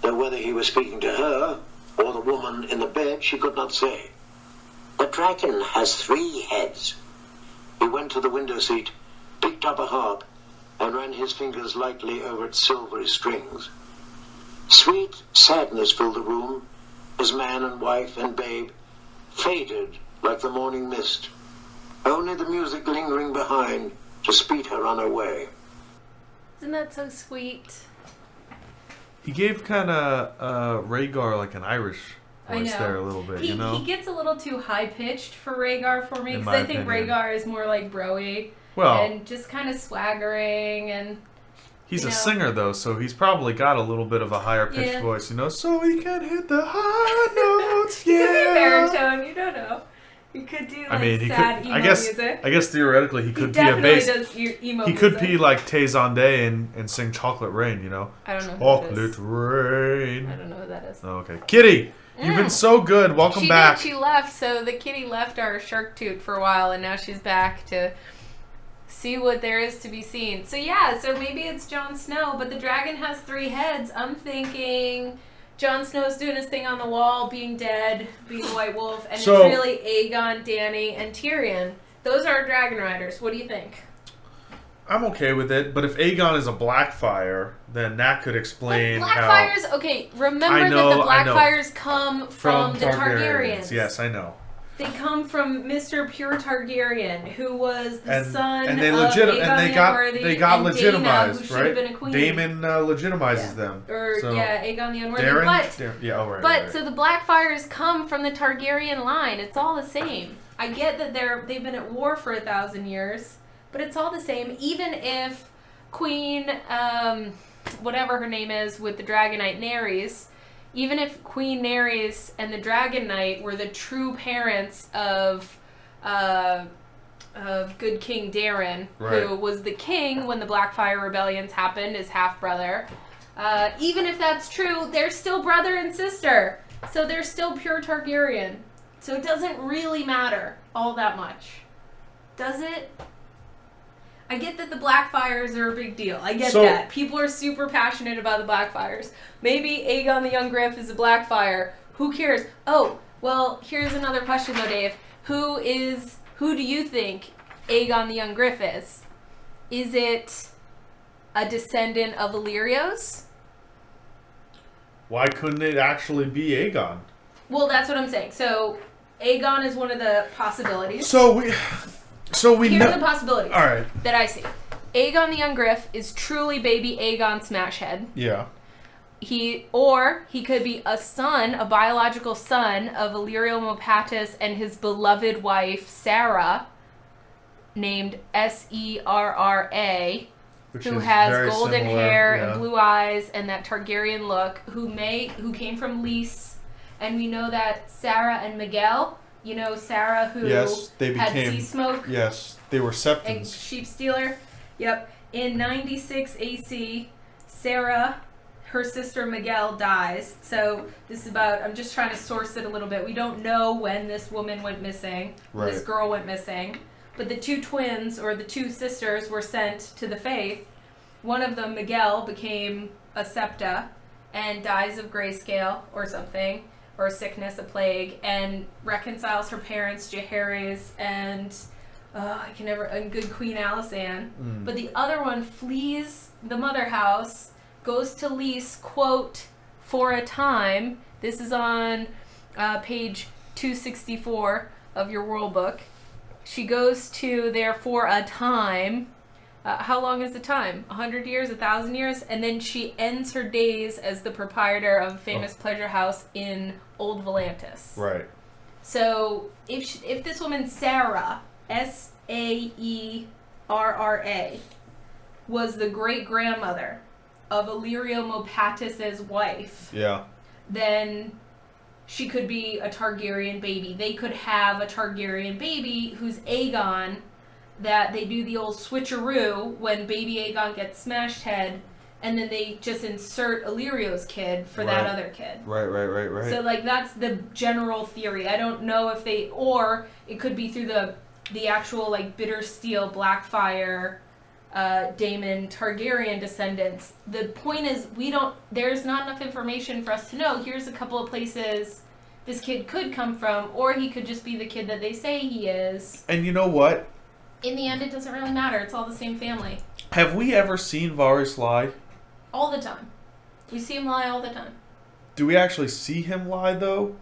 though whether he was speaking to her or the woman in the bed, she could not say. The dragon has three heads. He went to the window seat, picked up a harp, and ran his fingers lightly over its silvery strings. Sweet sadness filled the room. His man and wife and babe faded like the morning mist, only the music lingering behind to speed her on her way. Isn't that so sweet? He gave kind of uh, Rhaegar like an Irish voice there a little bit, he, you know? He gets a little too high-pitched for Rhaegar for me, because I think opinion. Rhaegar is more like bro-y well, and just kind of swaggering. And he's a know. singer, though, so he's probably got a little bit of a higher-pitched yeah. voice, you know? So he can hit the high notes, yeah! He could be baritone, you don't know. He could do like I mean, he sad could, emo I guess, music. I guess theoretically he could he be a bass. Does emo he music. could be like Tay and and sing "Chocolate Rain," you know. I don't know. Chocolate Rain. I don't know who that is. Oh, okay, Kitty, mm. you've been so good. Welcome she back. Did, she left, so the kitty left our shark toot for a while, and now she's back to see what there is to be seen. So yeah, so maybe it's Jon Snow, but the dragon has three heads. I'm thinking Jon Snow's doing his thing on the wall, being dead, being a white wolf, and so, it's really Aegon, Dany, and Tyrion. Those are dragon riders. What do you think? I'm okay with it, but if Aegon is a Blackfyre, then that could explain but Blackfyres, how... Blackfyres, okay, remember know, that the Blackfyres come from, from the Targaryens. Targaryens. Yes, I know. They come from Mister Pure Targaryen, who was the and, son and they of Aegon and they got, the Unworthy they got and legitimized, Daemon, who right? been a queen. Daemon uh, legitimizes yeah. them. Or, so, yeah, Aegon the Unworthy. Darren, but, Darren, yeah, oh, right, but right, right. so the Blackfyres come from the Targaryen line. It's all the same. I get that they're, they've been at war for a thousand years, but it's all the same. Even if Queen, um, whatever her name is, with the Dragonite Nerys, even if Queen Nerys and the Dragon Knight were the true parents of uh, of good King Darren, right. who was the king when the Blackfyre Rebellions happened, his half-brother, uh, even if that's true, they're still brother and sister. So they're still pure Targaryen. So it doesn't really matter all that much. Does it? I get that the Blackfyres are a big deal. I get so, that. People are super passionate about the Blackfyres. Maybe Aegon the Young Griff is a Blackfyre. Who cares? Oh, well, here's another question though, Dave. Who is, who do you think Aegon the Young Griff is? Is it a descendant of Illyrio's? Why couldn't it actually be Aegon? Well, that's what I'm saying. So, Aegon is one of the possibilities. So, we... So we Here's the possibility right. that I see. Aegon the Young Griff is truly baby Aegon Smashhead. Yeah. He Or he could be a son, a biological son of Illyrio Mopatis and his beloved wife, Saera, named S E R R A, Which who has golden similar, hair yeah. and blue eyes and that Targaryen look, who may who came from Lys. And we know that Saera and Miguel... You know, Saera, who yes, they became, had sea smoke. Yes, they were Septons. A sheep stealer. Yep. In ninety-six A C, Saera, her sister Miguel, dies. So this is about, I'm just trying to source it a little bit. We don't know when this woman went missing, right. this girl went missing. But the two twins, or the two sisters, were sent to the faith. One of them, Miguel, became a septa and dies of grayscale or something. Or a sickness, a plague, and reconciles her parents, Jaehaerys, and uh, I can never, and good Queen Alisanne. Mm. But the other one flees the mother house, goes to Lys, quote, for a time. This is on uh, page two sixty-four of your world book. She goes to there for a time. Uh, how long is the time? A hundred years? A thousand years? And then she ends her days as the proprietor of a famous oh. pleasure house in Old Volantis. Right. So if she, if this woman Saera, S A E R R A, was the great-grandmother of Illyrio Mopatis' wife, yeah, then she could be a Targaryen baby. They could have a Targaryen baby who's Aegon, that they do the old switcheroo when baby Aegon gets smashed head, and then they just insert Illyrio's kid for right. that other kid. Right, right, right, right. So, like, that's the general theory. I don't know if they... Or it could be through the the actual, like, Bittersteel, Blackfyre, uh, Daemon, Targaryen descendants. The point is, we don't... There's not enough information for us to know. Here's a couple of places this kid could come from, or he could just be the kid that they say he is. And you know what? In the end, it doesn't really matter. It's all the same family. Have we ever seen Varys lie? All the time. We see him lie all the time. Do we actually see him lie, though?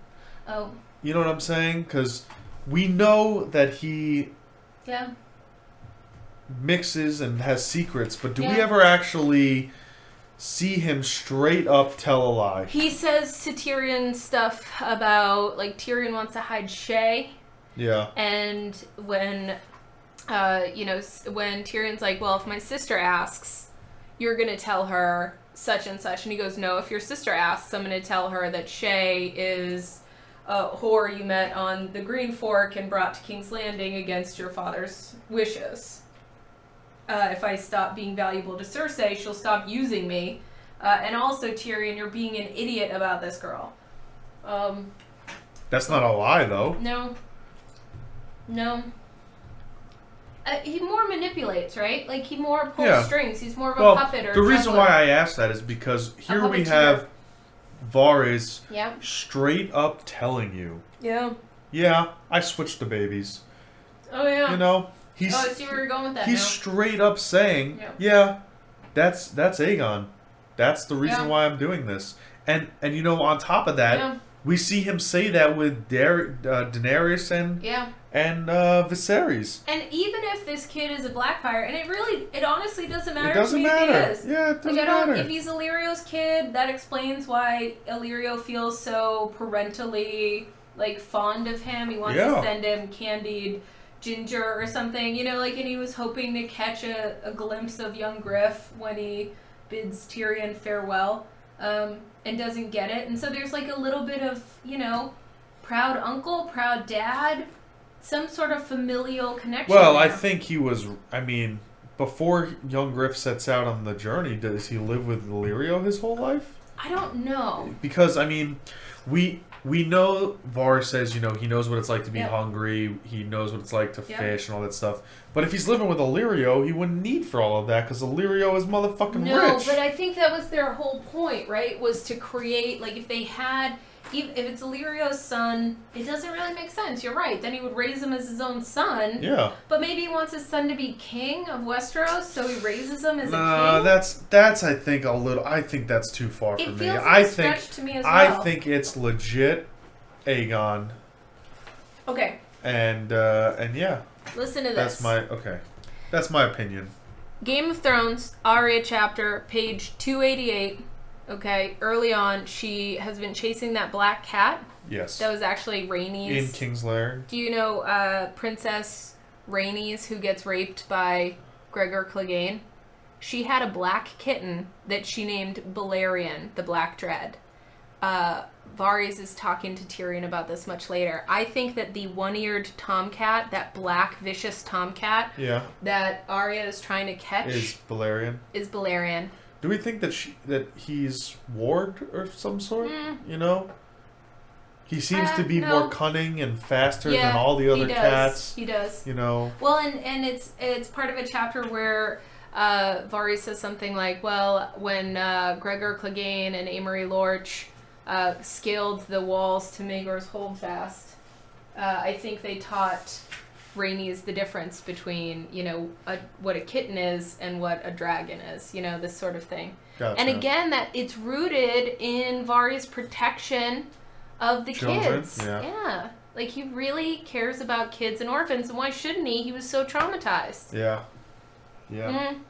Oh. You know what I'm saying? Because we know that he... Yeah. Mixes and has secrets, but do yeah. we ever actually see him straight up tell a lie? He says to Tyrion stuff about, like, Tyrion wants to hide Shay. Yeah. And when... Uh, you know, when Tyrion's like, well, if my sister asks, you're going to tell her such and such. And he goes, no, if your sister asks, I'm going to tell her that Shay is a whore you met on the Green Fork and brought to King's Landing against your father's wishes. Uh, if I stop being valuable to Cersei, she'll stop using me. Uh, and also, Tyrion, you're being an idiot about this girl. Um, That's not a lie, though. No. No. Uh, he more manipulates, right? Like, he more pulls yeah. strings. He's more of a well, puppet or the a reason why I asked that is because here we have Varys yeah. straight up telling you. Yeah. Yeah, I switched the babies. Oh, yeah. You know, he's... Oh, I see where you're going with that He's now. straight up saying, yeah, yeah that's that's Aegon. That's the reason yeah. why I'm doing this. And, and you know, on top of that, yeah. we see him say that with Dar uh, Daenerys and... Yeah. And uh, Viserys. And even if this kid is a Blackfyre, and it really, it honestly doesn't matter. It doesn't matter. If he is. Yeah, it doesn't like, I don't, matter. If he's Illyrio's kid, that explains why Illyrio feels so parentally like fond of him. He wants yeah. to send him candied ginger or something, you know, like, and he was hoping to catch a, a glimpse of young Griff when he bids Tyrion farewell, um, and doesn't get it. And so there's like a little bit of, you know, proud uncle, proud dad. Some sort of familial connection. Well, there. I think he was, I mean, before young Griff sets out on the journey, does he live with Illyrio his whole life? I don't know. Because, I mean, we we know Varys says, you know, he knows what it's like to be yep. hungry, he knows what it's like to yep. fish and all that stuff. But if he's living with Illyrio, he wouldn't need for all of that because Illyrio is motherfucking no, rich. No, but I think that was their whole point, right? Was to create, like, if they had... If it's Illyrio's son, it doesn't really make sense. You're right. Then he would raise him as his own son. Yeah. But maybe he wants his son to be king of Westeros, so he raises him as nah, a king. That's that's I think a little. I think that's too far it for me. Like I think to me as well. I think it's legit Aegon. Okay. And uh, and yeah. Listen to this. That's my okay. That's my opinion. Game of Thrones, Arya chapter, page two eighty-eight. Okay, early on, she has been chasing that black cat. Yes. That was actually Rhaenys. In King's Lair. Do you know uh, Princess Rhaenys, who gets raped by Gregor Clegane? She had a black kitten that she named Balerion, the Black Dread. Uh, Varys is talking to Tyrion about this much later. I think that the one-eared tomcat, that black, vicious tomcat yeah. that Arya is trying to catch... Is Balerion. Is Balerion. Do we think that she, that he's ward or some sort? Mm. You know, he seems uh, to be no. more cunning and faster yeah, than all the other he does. cats. He does. You know. Well, and and it's it's part of a chapter where uh, Varys says something like, "Well, when uh, Gregor Clegane and Amory Lorch uh, scaled the walls to Maegor's Holdfast, uh, I think they taught Rhaenys the difference between, you know, a, what a kitten is and what a dragon is, you know, this sort of thing." Gotcha. And again, that it's rooted in Varys' protection of the Children? kids. Yeah. yeah. Like, he really cares about kids and orphans, and why shouldn't he? He was so traumatized. Yeah. Yeah. Mm.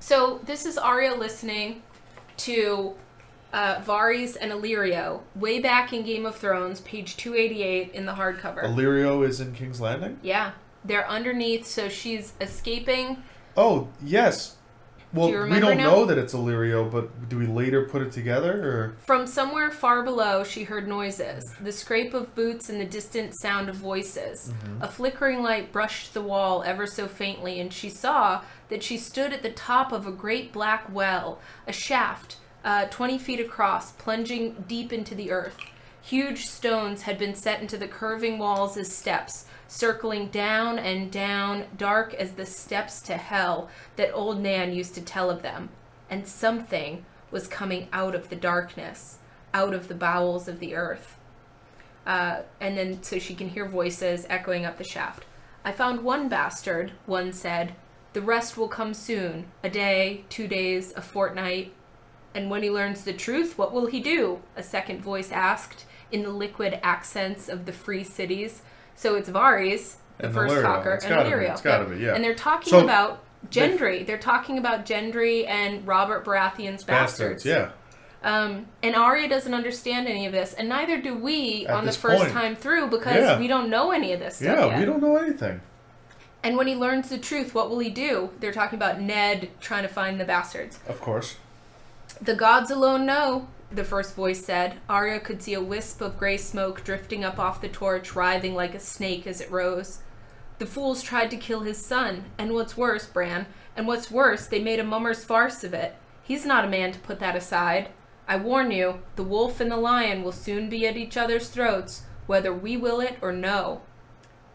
So, this is Arya listening to uh, Varys and Illyrio, way back in Game of Thrones, page two eighty-eight in the hardcover. Illyrio is in King's Landing? Yeah. They're underneath, so she's escaping. Oh, yes. Well, do we don't now? know that it's Illyrio, but do we later put it together? Or? From somewhere far below, she heard noises. The scrape of boots and the distant sound of voices. Mm-hmm. A flickering light brushed the wall ever so faintly, and she saw that she stood at the top of a great black well, a shaft uh, twenty feet across, plunging deep into the earth. Huge stones had been set into the curving walls as steps, circling down and down, dark as the steps to hell that old Nan used to tell of them. And something was coming out of the darkness, out of the bowels of the earth. Uh, and then, so she can hear voices echoing up the shaft. "I found one bastard," one said. "The rest will come soon, a day, two days, a fortnight. And when he learns the truth, what will he do?" a second voice asked, in the liquid accents of the free cities. So it's Varys, the and first Illyrio. talker, it's and Illyrio. It's gotta be, yeah. And they're talking so, about Gendry. They, they're talking about Gendry and Robert Baratheon's bastards. Bastards, yeah. Um, and Arya doesn't understand any of this, and neither do we At on the first point. time through, because yeah. we don't know any of this stuff Yeah, yet. we don't know anything. "And when he learns the truth, what will he do?" They're talking about Ned trying to find the bastards. Of course. "The gods alone know," the first voice said. Arya could see a wisp of gray smoke drifting up off the torch, writhing like a snake as it rose. "The fools tried to kill his son, and what's worse, Bran, and what's worse, they made a mummer's farce of it. He's not a man to put that aside. I warn you, the wolf and the lion will soon be at each other's throats, whether we will it or no."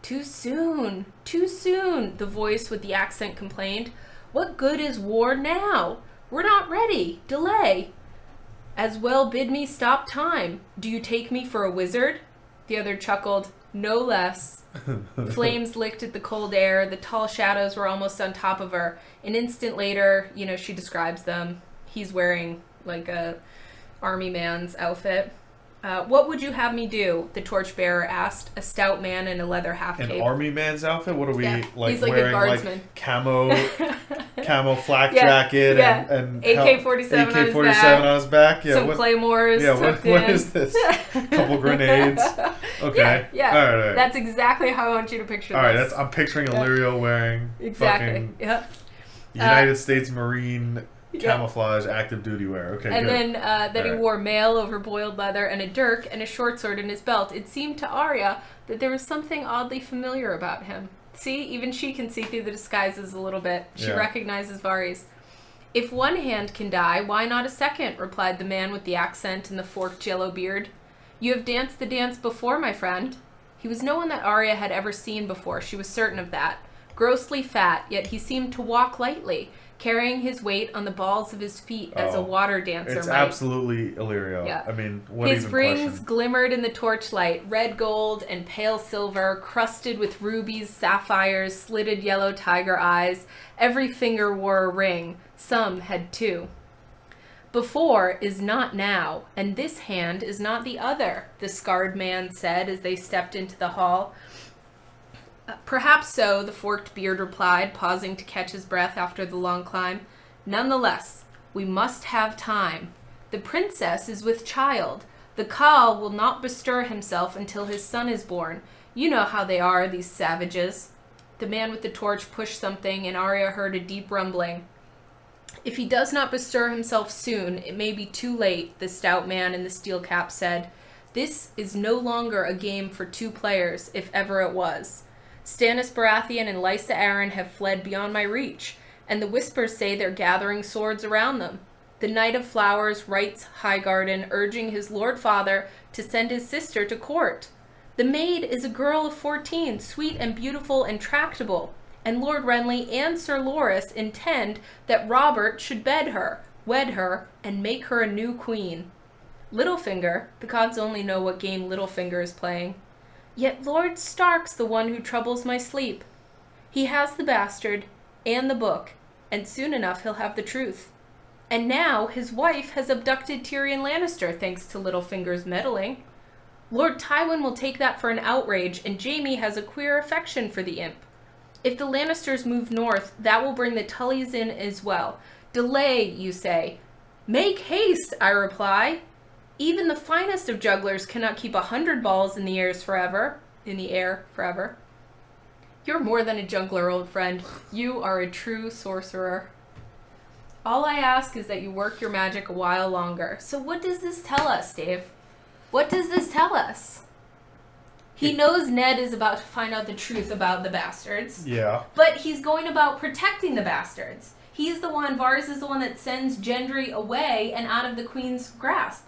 "Too soon, too soon," the voice with the accent complained. "What good is war now? We're not ready. Delay. As well bid me stop time. Do you take me for a wizard?" The other chuckled, "No less." Flames licked at the cold air. The tall shadows were almost on top of her. An instant later, you know, she describes them. He's wearing like a army man's outfit. Uh, "what would you have me do?" the torchbearer asked, a stout man in a leather half cape. An army man's outfit? What are we, yeah. like, He's like wearing, a guardsman. like, camo, camo flak yeah. jacket yeah. and... and A K forty-seven on his back. on his back. Yeah, Some what, claymores. Yeah, what, what is this? A couple grenades. Okay. Yeah, yeah. All right, all right. That's exactly how I want you to picture all this. All right, that's, I'm picturing yeah. Illyrio wearing exactly. fucking yeah. United uh, States Marine... camouflage, yep. active duty wear. Okay, and good. then uh, that All he right. wore mail over boiled leather and a dirk and a short sword in his belt. It seemed to Arya that there was something oddly familiar about him. See, even she can see through the disguises a little bit. She yeah. recognizes Varys. "If one hand can die, why not a second?" replied the man with the accent and the forked yellow beard. "You have danced the dance before, my friend." He was no one that Arya had ever seen before. She was certain of that. Grossly fat, yet he seemed to walk lightly, carrying his weight on the balls of his feet oh, as a water dancer it's might. absolutely Illyrio. Yeah. I mean, what His even rings question? glimmered in the torchlight, red gold and pale silver, crusted with rubies, sapphires, slitted yellow tiger eyes. Every finger wore a ring. Some had two. "Before is not now, and this hand is not the other," the scarred man said as they stepped into the hall. Uh, "Perhaps so," the forked beard replied, pausing to catch his breath after the long climb. "Nonetheless, we must have time. The princess is with child. The Khal will not bestir himself until his son is born. You know how they are, these savages." The man with the torch pushed something, and Arya heard a deep rumbling. "If he does not bestir himself soon, it may be too late," the stout man in the steel cap said. "This is no longer a game for two players, if ever it was. Stannis Baratheon and Lysa Arryn have fled beyond my reach, and the whispers say they're gathering swords around them. The Knight of Flowers writes Highgarden, urging his lord father to send his sister to court. The maid is a girl of fourteen, sweet and beautiful and tractable, and Lord Renly and Sir Loris intend that Robert should bed her, wed her, and make her a new queen. Littlefinger, the gods only know what game Littlefinger is playing. Yet Lord Stark's the one who troubles my sleep. He has the bastard and the book, and soon enough he'll have the truth. And now his wife has abducted Tyrion Lannister, thanks to Littlefinger's meddling. Lord Tywin will take that for an outrage, and Jaime has a queer affection for the imp. If the Lannisters move north, that will bring the Tullys in as well. Delay, you say. Make haste, I reply. Even the finest of jugglers cannot keep a hundred balls in the airs forever. In the air forever. You're more than a juggler, old friend. You are a true sorcerer. All I ask is that you work your magic a while longer. So what does this tell us, Dave? What does this tell us? He knows Ned is about to find out the truth about the bastards. Yeah. But he's going about protecting the bastards. He's the one, Varys is the one that sends Gendry away and out of the Queen's grasp.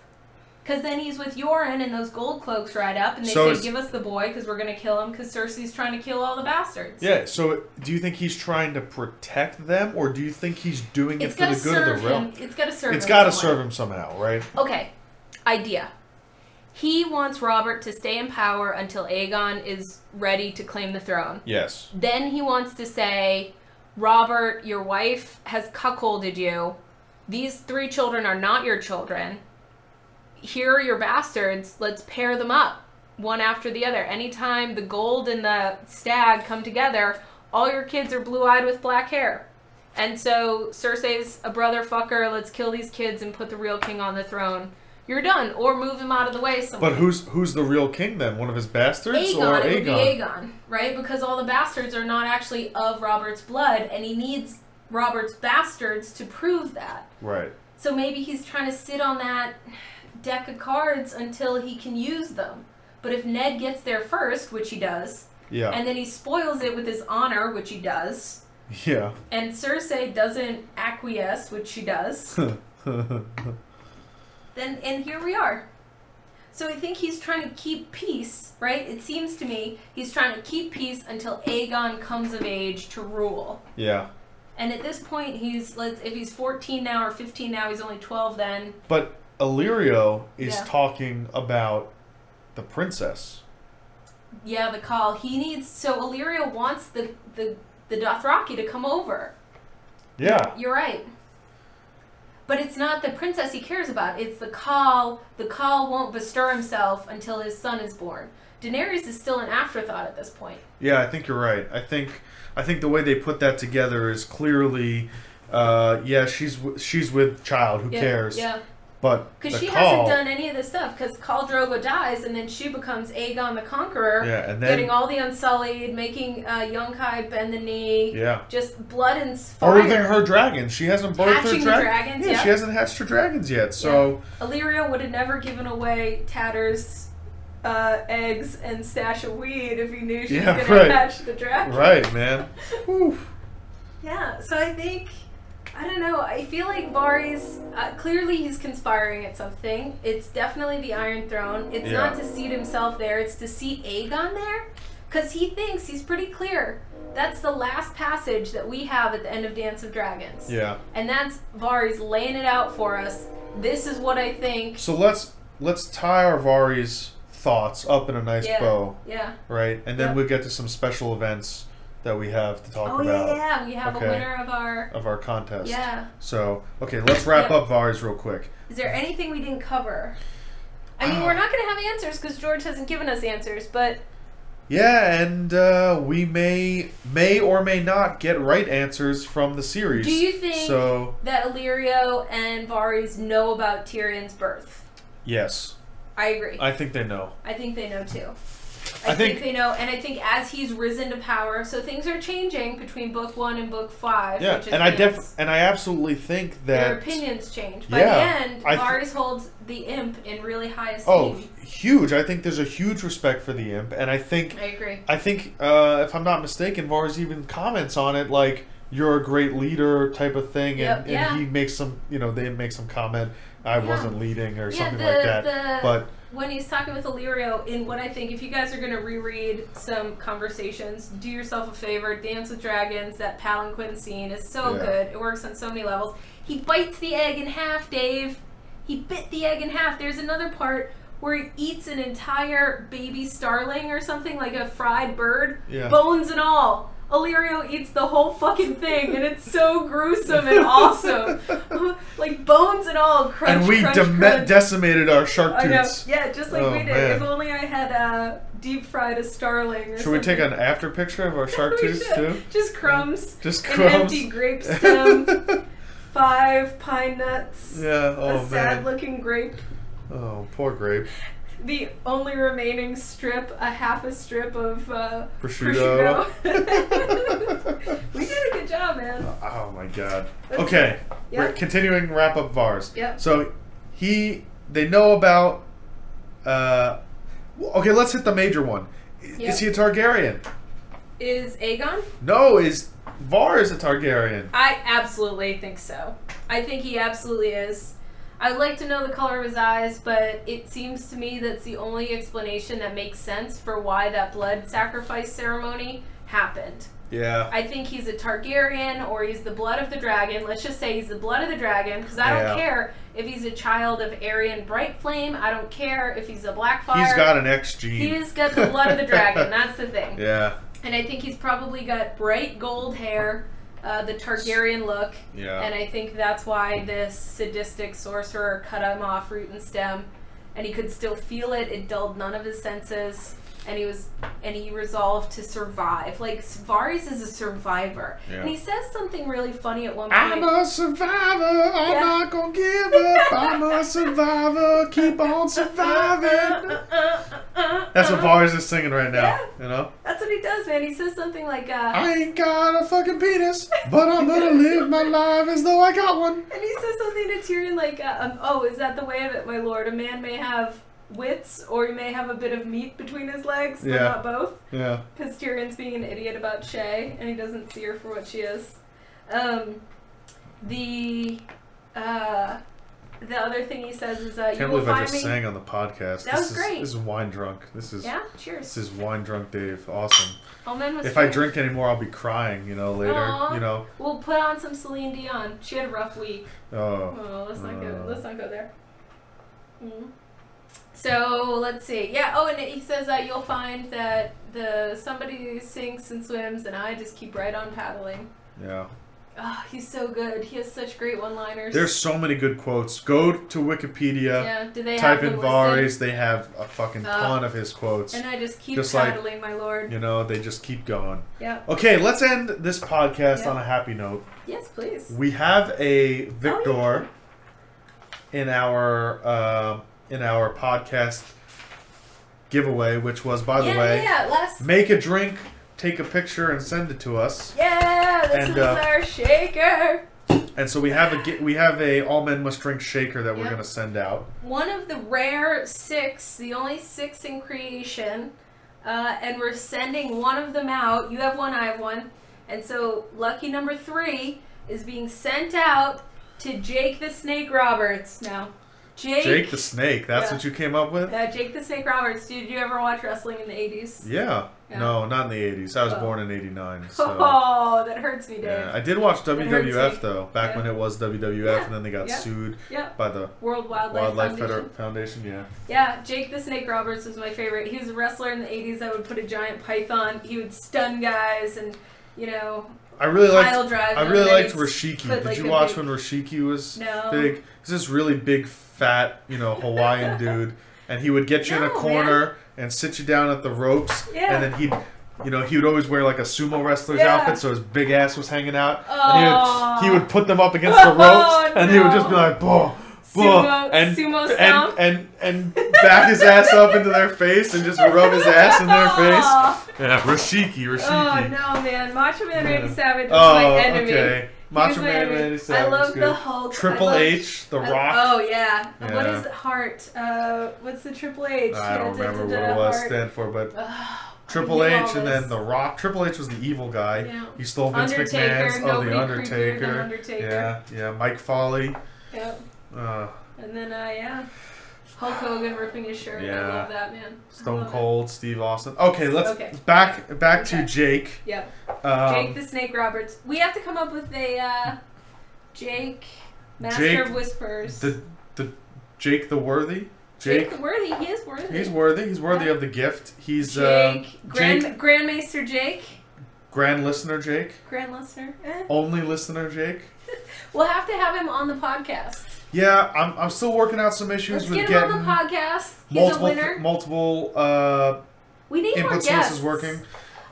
Because then he's with Yoren and those gold cloaks ride up and they so say, give us the boy because we're going to kill him because Cersei's trying to kill all the bastards. Yeah, so do you think he's trying to protect them or do you think he's doing it it's for the good of the realm? It's got to serve him. It's got to serve him somehow, right? Okay, idea. He wants Robert to stay in power until Aegon is ready to claim the throne. Yes. Then he wants to say, Robert, your wife has cuckolded you. These three children are not your children. Here are your bastards. Let's pair them up, one after the other. Anytime the gold and the stag come together, all your kids are blue-eyed with black hair. And so Cersei's a brother fucker. Let's kill these kids and put the real king on the throne. You're done, or move him out of the way somewhere. But who's who's the real king then? One of his bastards, Aegon, or Aegon? It would be Aegon, right? Because all the bastards are not actually of Robert's blood, and he needs Robert's bastards to prove that. Right. So maybe he's trying to sit on that deck of cards until he can use them. But if Ned gets there first, which he does, yeah, and then he spoils it with his honor, which he does, yeah, and Cersei doesn't acquiesce, which she does. Then, and here we are. So I think he's trying to keep peace, right? It seems to me he's trying to keep peace until Aegon comes of age to rule. Yeah. And at this point, he's let's if he's fourteen now or fifteen now, he's only twelve then. But Illyrio is yeah. talking about the princess. Yeah, the call. He needs... So Illyrio wants the, the, the Dothraki to come over. Yeah. You're right. But it's not the princess he cares about. It's the Khal. The Khal won't bestir himself until his son is born. Daenerys is still an afterthought at this point. Yeah, I think you're right. I think I think the way they put that together is clearly, uh, yeah, she's she's with child. Who yeah, cares? Yeah. But because she Khal, hasn't done any of this stuff. Because Khal Drogo dies, and then she becomes Aegon the Conqueror. Yeah, and then, getting all the Unsullied, making uh, Youngkai bend the knee. Yeah. Just blood and fire. Or even her dragons. She hasn't birthed her dra dragons. Yeah, yeah, she hasn't hatched her dragons yet. So yeah. Illyrio would have never given away Tatter's uh, eggs and stash of weed if he knew she yeah, was going right. to hatch the dragon. Right, man. Yeah. So I think. I don't know. I feel like Varys, uh, clearly he's conspiring at something. It's definitely the Iron Throne. It's yeah. not to seat himself there. It's to seat Aegon there. Because he thinks he's pretty clear. That's the last passage that we have at the end of Dance of Dragons. Yeah. And that's Varys laying it out for us. This is what I think. So let's let's tie our Varys thoughts up in a nice yeah. bow. Yeah. Right? And then yep. we'll get to some special events that we have to talk oh, about. Oh yeah, yeah, we have okay. a winner of our of our contest. Yeah. So okay, let's wrap yep. up Varys real quick. Is there anything we didn't cover? I mean, uh, we're not going to have answers because George hasn't given us answers, but yeah, and uh, we may may or may not get right answers from the series. Do you think so, that Illyrio and Varys know about Tyrion's birth? Yes. I agree. I think they know. I think they know too. I, I think, think they know, and I think as he's risen to power, so things are changing between book one and book five. Yeah, which is and I def and I absolutely think that their opinions change. By yeah, the end, Varys holds the imp in really high esteem. Oh, huge! I think there's a huge respect for the imp, and I think I agree. I think uh, if I'm not mistaken, Varys even comments on it, like "you're a great leader" type of thing, yep, and, yeah. and he makes some, you know, they make some comment, "I yeah. wasn't leading" or yeah, something the, like that, the... but. When he's talking with Illyrio, in what I think, if you guys are going to reread some conversations, do yourself a favor, Dance with Dragons, that Palanquin scene is so yeah. good. It works on so many levels. He bites the egg in half, Dave. He bit the egg in half. There's another part where he eats an entire baby starling or something, like a fried bird, yeah. bones and all. Illyrio eats the whole fucking thing, and it's so gruesome and awesome. Like, bones and all, crunch, And we crunch, de crunch. decimated our shark toots. Yeah, just like oh, we did. Man. If only I had uh, deep-fried a starling or Should something. we take an after picture of our shark toots, too? Just crumbs. Just crumbs. An empty grape stem. Five pine nuts. Yeah, oh, A sad-looking grape. Oh, poor grape. The only remaining strip, a half a strip of uh, prosciutto. prosciutto. We did a good job, man. Oh, oh my god. That's okay, yep. We're continuing wrap up Varys. Yep. So he, they know about. Uh, okay, let's hit the major one. Is yep. he a Targaryen? Is Aegon? No, is Varys a Targaryen? I absolutely think so. I think he absolutely is. I'd like to know the color of his eyes, but it seems to me that's the only explanation that makes sense for why that blood sacrifice ceremony happened. Yeah. I think he's a Targaryen, or he's the blood of the dragon. Let's just say he's the blood of the dragon, because I don't yeah. care if he's a child of Aryan Brightflame. I don't care if he's a Blackfyre. He's got an X gene. He's got the blood of the dragon. That's the thing. Yeah. And I think he's probably got bright gold hair. Uh, the Targaryen look, yeah. and I think that's why this sadistic sorcerer cut him off root and stem, and he could still feel it. It dulled none of his senses, and he was, and he resolved to survive. Like, Varys is a survivor, yeah. and he says something really funny at one point. I'm a survivor. I'm yeah. not gonna give up. I'm a survivor. Keep on surviving. Uh, uh, uh, uh, that's what Varys is singing right now. Yeah. You know. That's what he does, man. He says something like, uh, I ain't got a fucking penis, but I'm gonna live my life as though I got one. And he says something to Tyrion like, uh, um, oh, is that the way of it, my lord? A man may have wits, or he may have a bit of meat between his legs, but yeah. not both. Yeah. Because Tyrion's being an idiot about Shay, and he doesn't see her for what she is. Um, the, uh... The other thing he says is, uh, "Can't believe I just sang on the podcast. That was great. This is wine drunk. This is yeah. Cheers. This is wine drunk, Dave. Awesome. If I drink anymore, I'll be crying. You know, later. Aww. You know. We'll put on some Celine Dion. She had a rough week. Oh, oh let's not uh, go. Let's not go there. Mm. So let's see. Yeah. Oh, and he says that you'll find that the somebody sinks and swims, and I just keep right on paddling. Yeah. Oh, he's so good. He has such great one-liners. There's so many good quotes. Go to Wikipedia. Yeah. Do they type have in Varys? They have a fucking uh, ton of his quotes. And I just keep just paddling, like, my lord. You know, they just keep going. Yeah. Okay, let's end this podcast yeah. on a happy note. Yes, please. We have a Victor oh, yeah. in our uh, in our podcast giveaway, which was, by the yeah, way, yeah, last make a drink. Take a picture and send it to us. Yeah, this and, is uh, our shaker. And so we have a we have a All Men Must Drink shaker that yep. we're gonna send out. One of the rare six, the only six in creation, uh, and we're sending one of them out. You have one, I have one, and so lucky number three is being sent out to Jake the Snake Roberts. Now, Jake, Jake the Snake. That's yeah. what you came up with. Yeah, Jake the Snake Roberts. Did you ever watch wrestling in the eighties? Yeah. Yeah. No, not in the eighties. I was oh. born in eighty-nine. So. Oh, that hurts me, Dave. Yeah. I did watch W W F, though, back yeah. when it was W W F, yeah. and then they got yeah. sued yeah. by the World Wildlife, Wildlife Foundation. Foundation. Yeah, yeah. Jake the Snake Roberts was my favorite. He was a wrestler in the eighties that would put a giant python. He would stun guys and, you know, I really liked, drive I really liked Rashiki. Did like you watch big... when Rashiki was no. big? He's this really big, fat, you know, Hawaiian dude. And he would get you no, in a corner man. and sit you down at the ropes. Yeah. And then he'd, you know, he would always wear like a sumo wrestler's yeah. outfit, so his big ass was hanging out. Oh. And he would, he would put them up against the ropes, oh, and no. he would just be like, boom, boom. And, sumo and, and, and back his ass up into their face and just rub his ass in their face. Yeah, Rashiki, Rashiki. Oh, no, man. Macho Man yeah. Randy Savage was oh, my enemy. Okay. Macho Man Randy Savage. I love the Hulk. Triple love, H, The Rock. I, oh, yeah. yeah. What is Heart? Uh, what's the Triple H? I don't yeah, remember da, da, da, what it was heart. stand for, but oh, Triple H and this. then The Rock. Triple H was the evil guy. Yeah. He stole Vince McMahon's. Oh, The Undertaker. The Undertaker. Yeah, yeah. Mike Foley. Yep. Uh, and then, uh, yeah. Hulk Hogan ripping his shirt. Yeah. I love that, man. Stone Cold, it. Steve Austin. Okay, let's okay. back back okay. to Jake. Yep. Um, Jake the Snake Roberts. We have to come up with a uh, Jake Master Jake, of Whispers. The the Jake the Worthy. Jake, Jake the Worthy. He is worthy. He's worthy. He's worthy yeah. of the gift. He's Jake uh, Grand Jake, Grandmaster Jake. Grand listener Jake. Grand listener. Eh. Only listener Jake. We'll have to have him on the podcast. Yeah, I'm, I'm still working out some issues Let's with get him getting on the podcast. He's multiple, a winner. Multiple uh, we need input more sources working.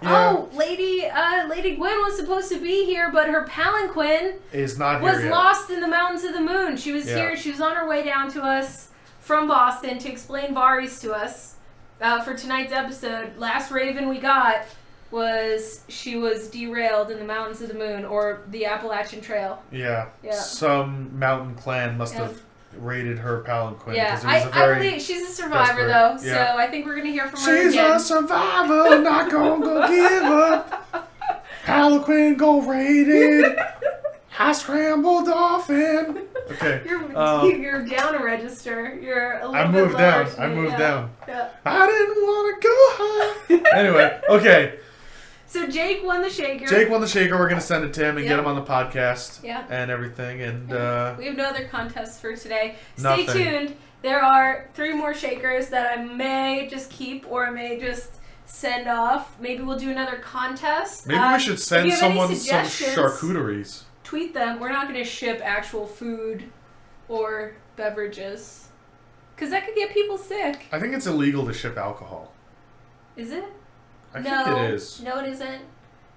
Yeah. Oh, Lady uh, Lady Gwen was supposed to be here, but her palanquin is not here was yet. Lost in the Mountains of the Moon. She was yeah. here. She was on her way down to us from Boston to explain Varys to us uh, for tonight's episode. Last Raven we got was she was derailed in the Mountains of the Moon or the Appalachian Trail. Yeah. Yeah. Some mountain clan must yeah. have raided her palanquin. Yeah, it was I, a very I believe she's a survivor desperate. though, yeah. so I think we're gonna hear from she's her again. She's a survivor, not gonna go give up. Palanquin go raided. I scrambled off in. Okay, you're, um, you're down a register. You're a little I moved bit down. I moved yeah. down. Yeah. I didn't want to go home. Anyway, okay. So Jake won the shaker. Jake won the shaker. We're going to send it to him and yeah. get him on the podcast yeah. and everything. And uh, we have no other contests for today. Nothing. Stay tuned. There are three more shakers that I may just keep or I may just send off. Maybe we'll do another contest. Maybe um, we should send someone some charcuteries. Tweet them. We're not going to ship actual food or beverages because that could get people sick. I think it's illegal to ship alcohol. Is it? I no, think it is. No, it isn't.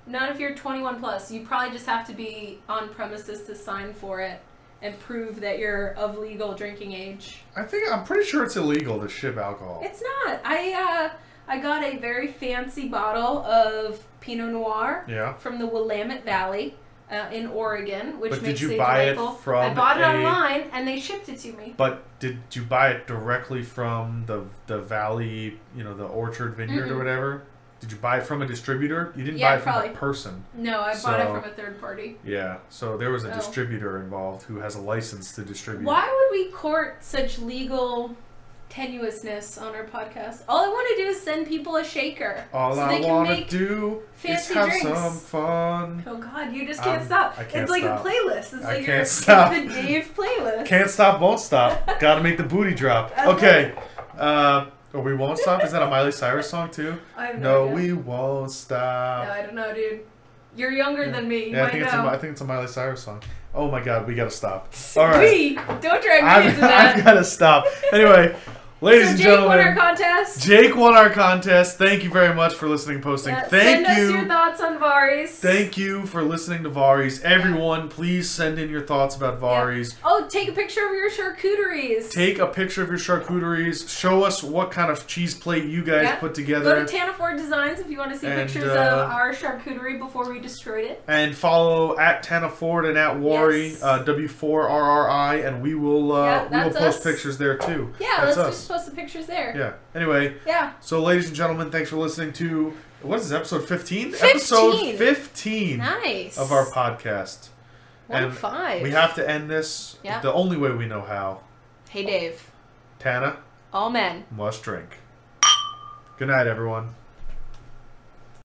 Not if you're twenty-one plus. You probably just have to be on premises to sign for it and prove that you're of legal drinking age. I think I'm pretty sure it's illegal to ship alcohol. It's not. I uh, I got a very fancy bottle of Pinot Noir yeah. from the Willamette Valley uh, in Oregon, which but makes did you it buy delightful. It from I bought it a... online and they shipped it to me. But did you buy it directly from the the valley? You know, the orchard vineyard mm-hmm. or whatever. Did you buy it from a distributor? You didn't yeah, buy it from probably. a person. No, I so, bought it from a third party. Yeah, so there was a oh. distributor involved who has a license to distribute. Why would we court such legal tenuousness on our podcast? All I want to do is send people a shaker. All so I want to do is have drinks. some fun. Oh God, you just can't I'm, stop. I can't it's like stop. a playlist. It's I like can't your stop. The Dave playlist. Can't stop, won't stop. Gotta make the booty drop. Okay. Uh, Oh, we won't stop? Is that a Miley Cyrus song too? I have no, no idea. We won't stop. No, I don't know, dude. You're younger yeah. than me. You yeah, might I think know. It's a, I think it's a Miley Cyrus song. Oh my God, we gotta stop. All right. We don't drag me into that. I've gotta stop. Anyway, ladies so and gentlemen, Jake won our contest. Jake won our contest. Thank you very much for listening, posting. Yeah, Thank send you. Send us your thoughts on Varys. Thank you for listening to Varys. Everyone, please send in your thoughts about Varys. Yeah. Oh, take a picture of your charcuteries. Take a picture of your charcuteries. Show us what kind of cheese plate you guys yeah. put together. Go to Tana Ford Designs if you want to see and, pictures uh, of our charcuterie before we destroyed it. And follow at Tana Ford and at Wari, yes. uh, W four R R I, and we will, uh, yeah, we will post us. pictures there too. Yeah, that's let's us. Post the pictures there. Yeah. Anyway. Yeah. So, ladies and gentlemen, thanks for listening to what is this, episode fifteen? Episode fifteen. Nice. Of our podcast. One five. We have to end this yeah. the only way we know how. Hey, Dave. Tana. All men must drink. Good night, everyone.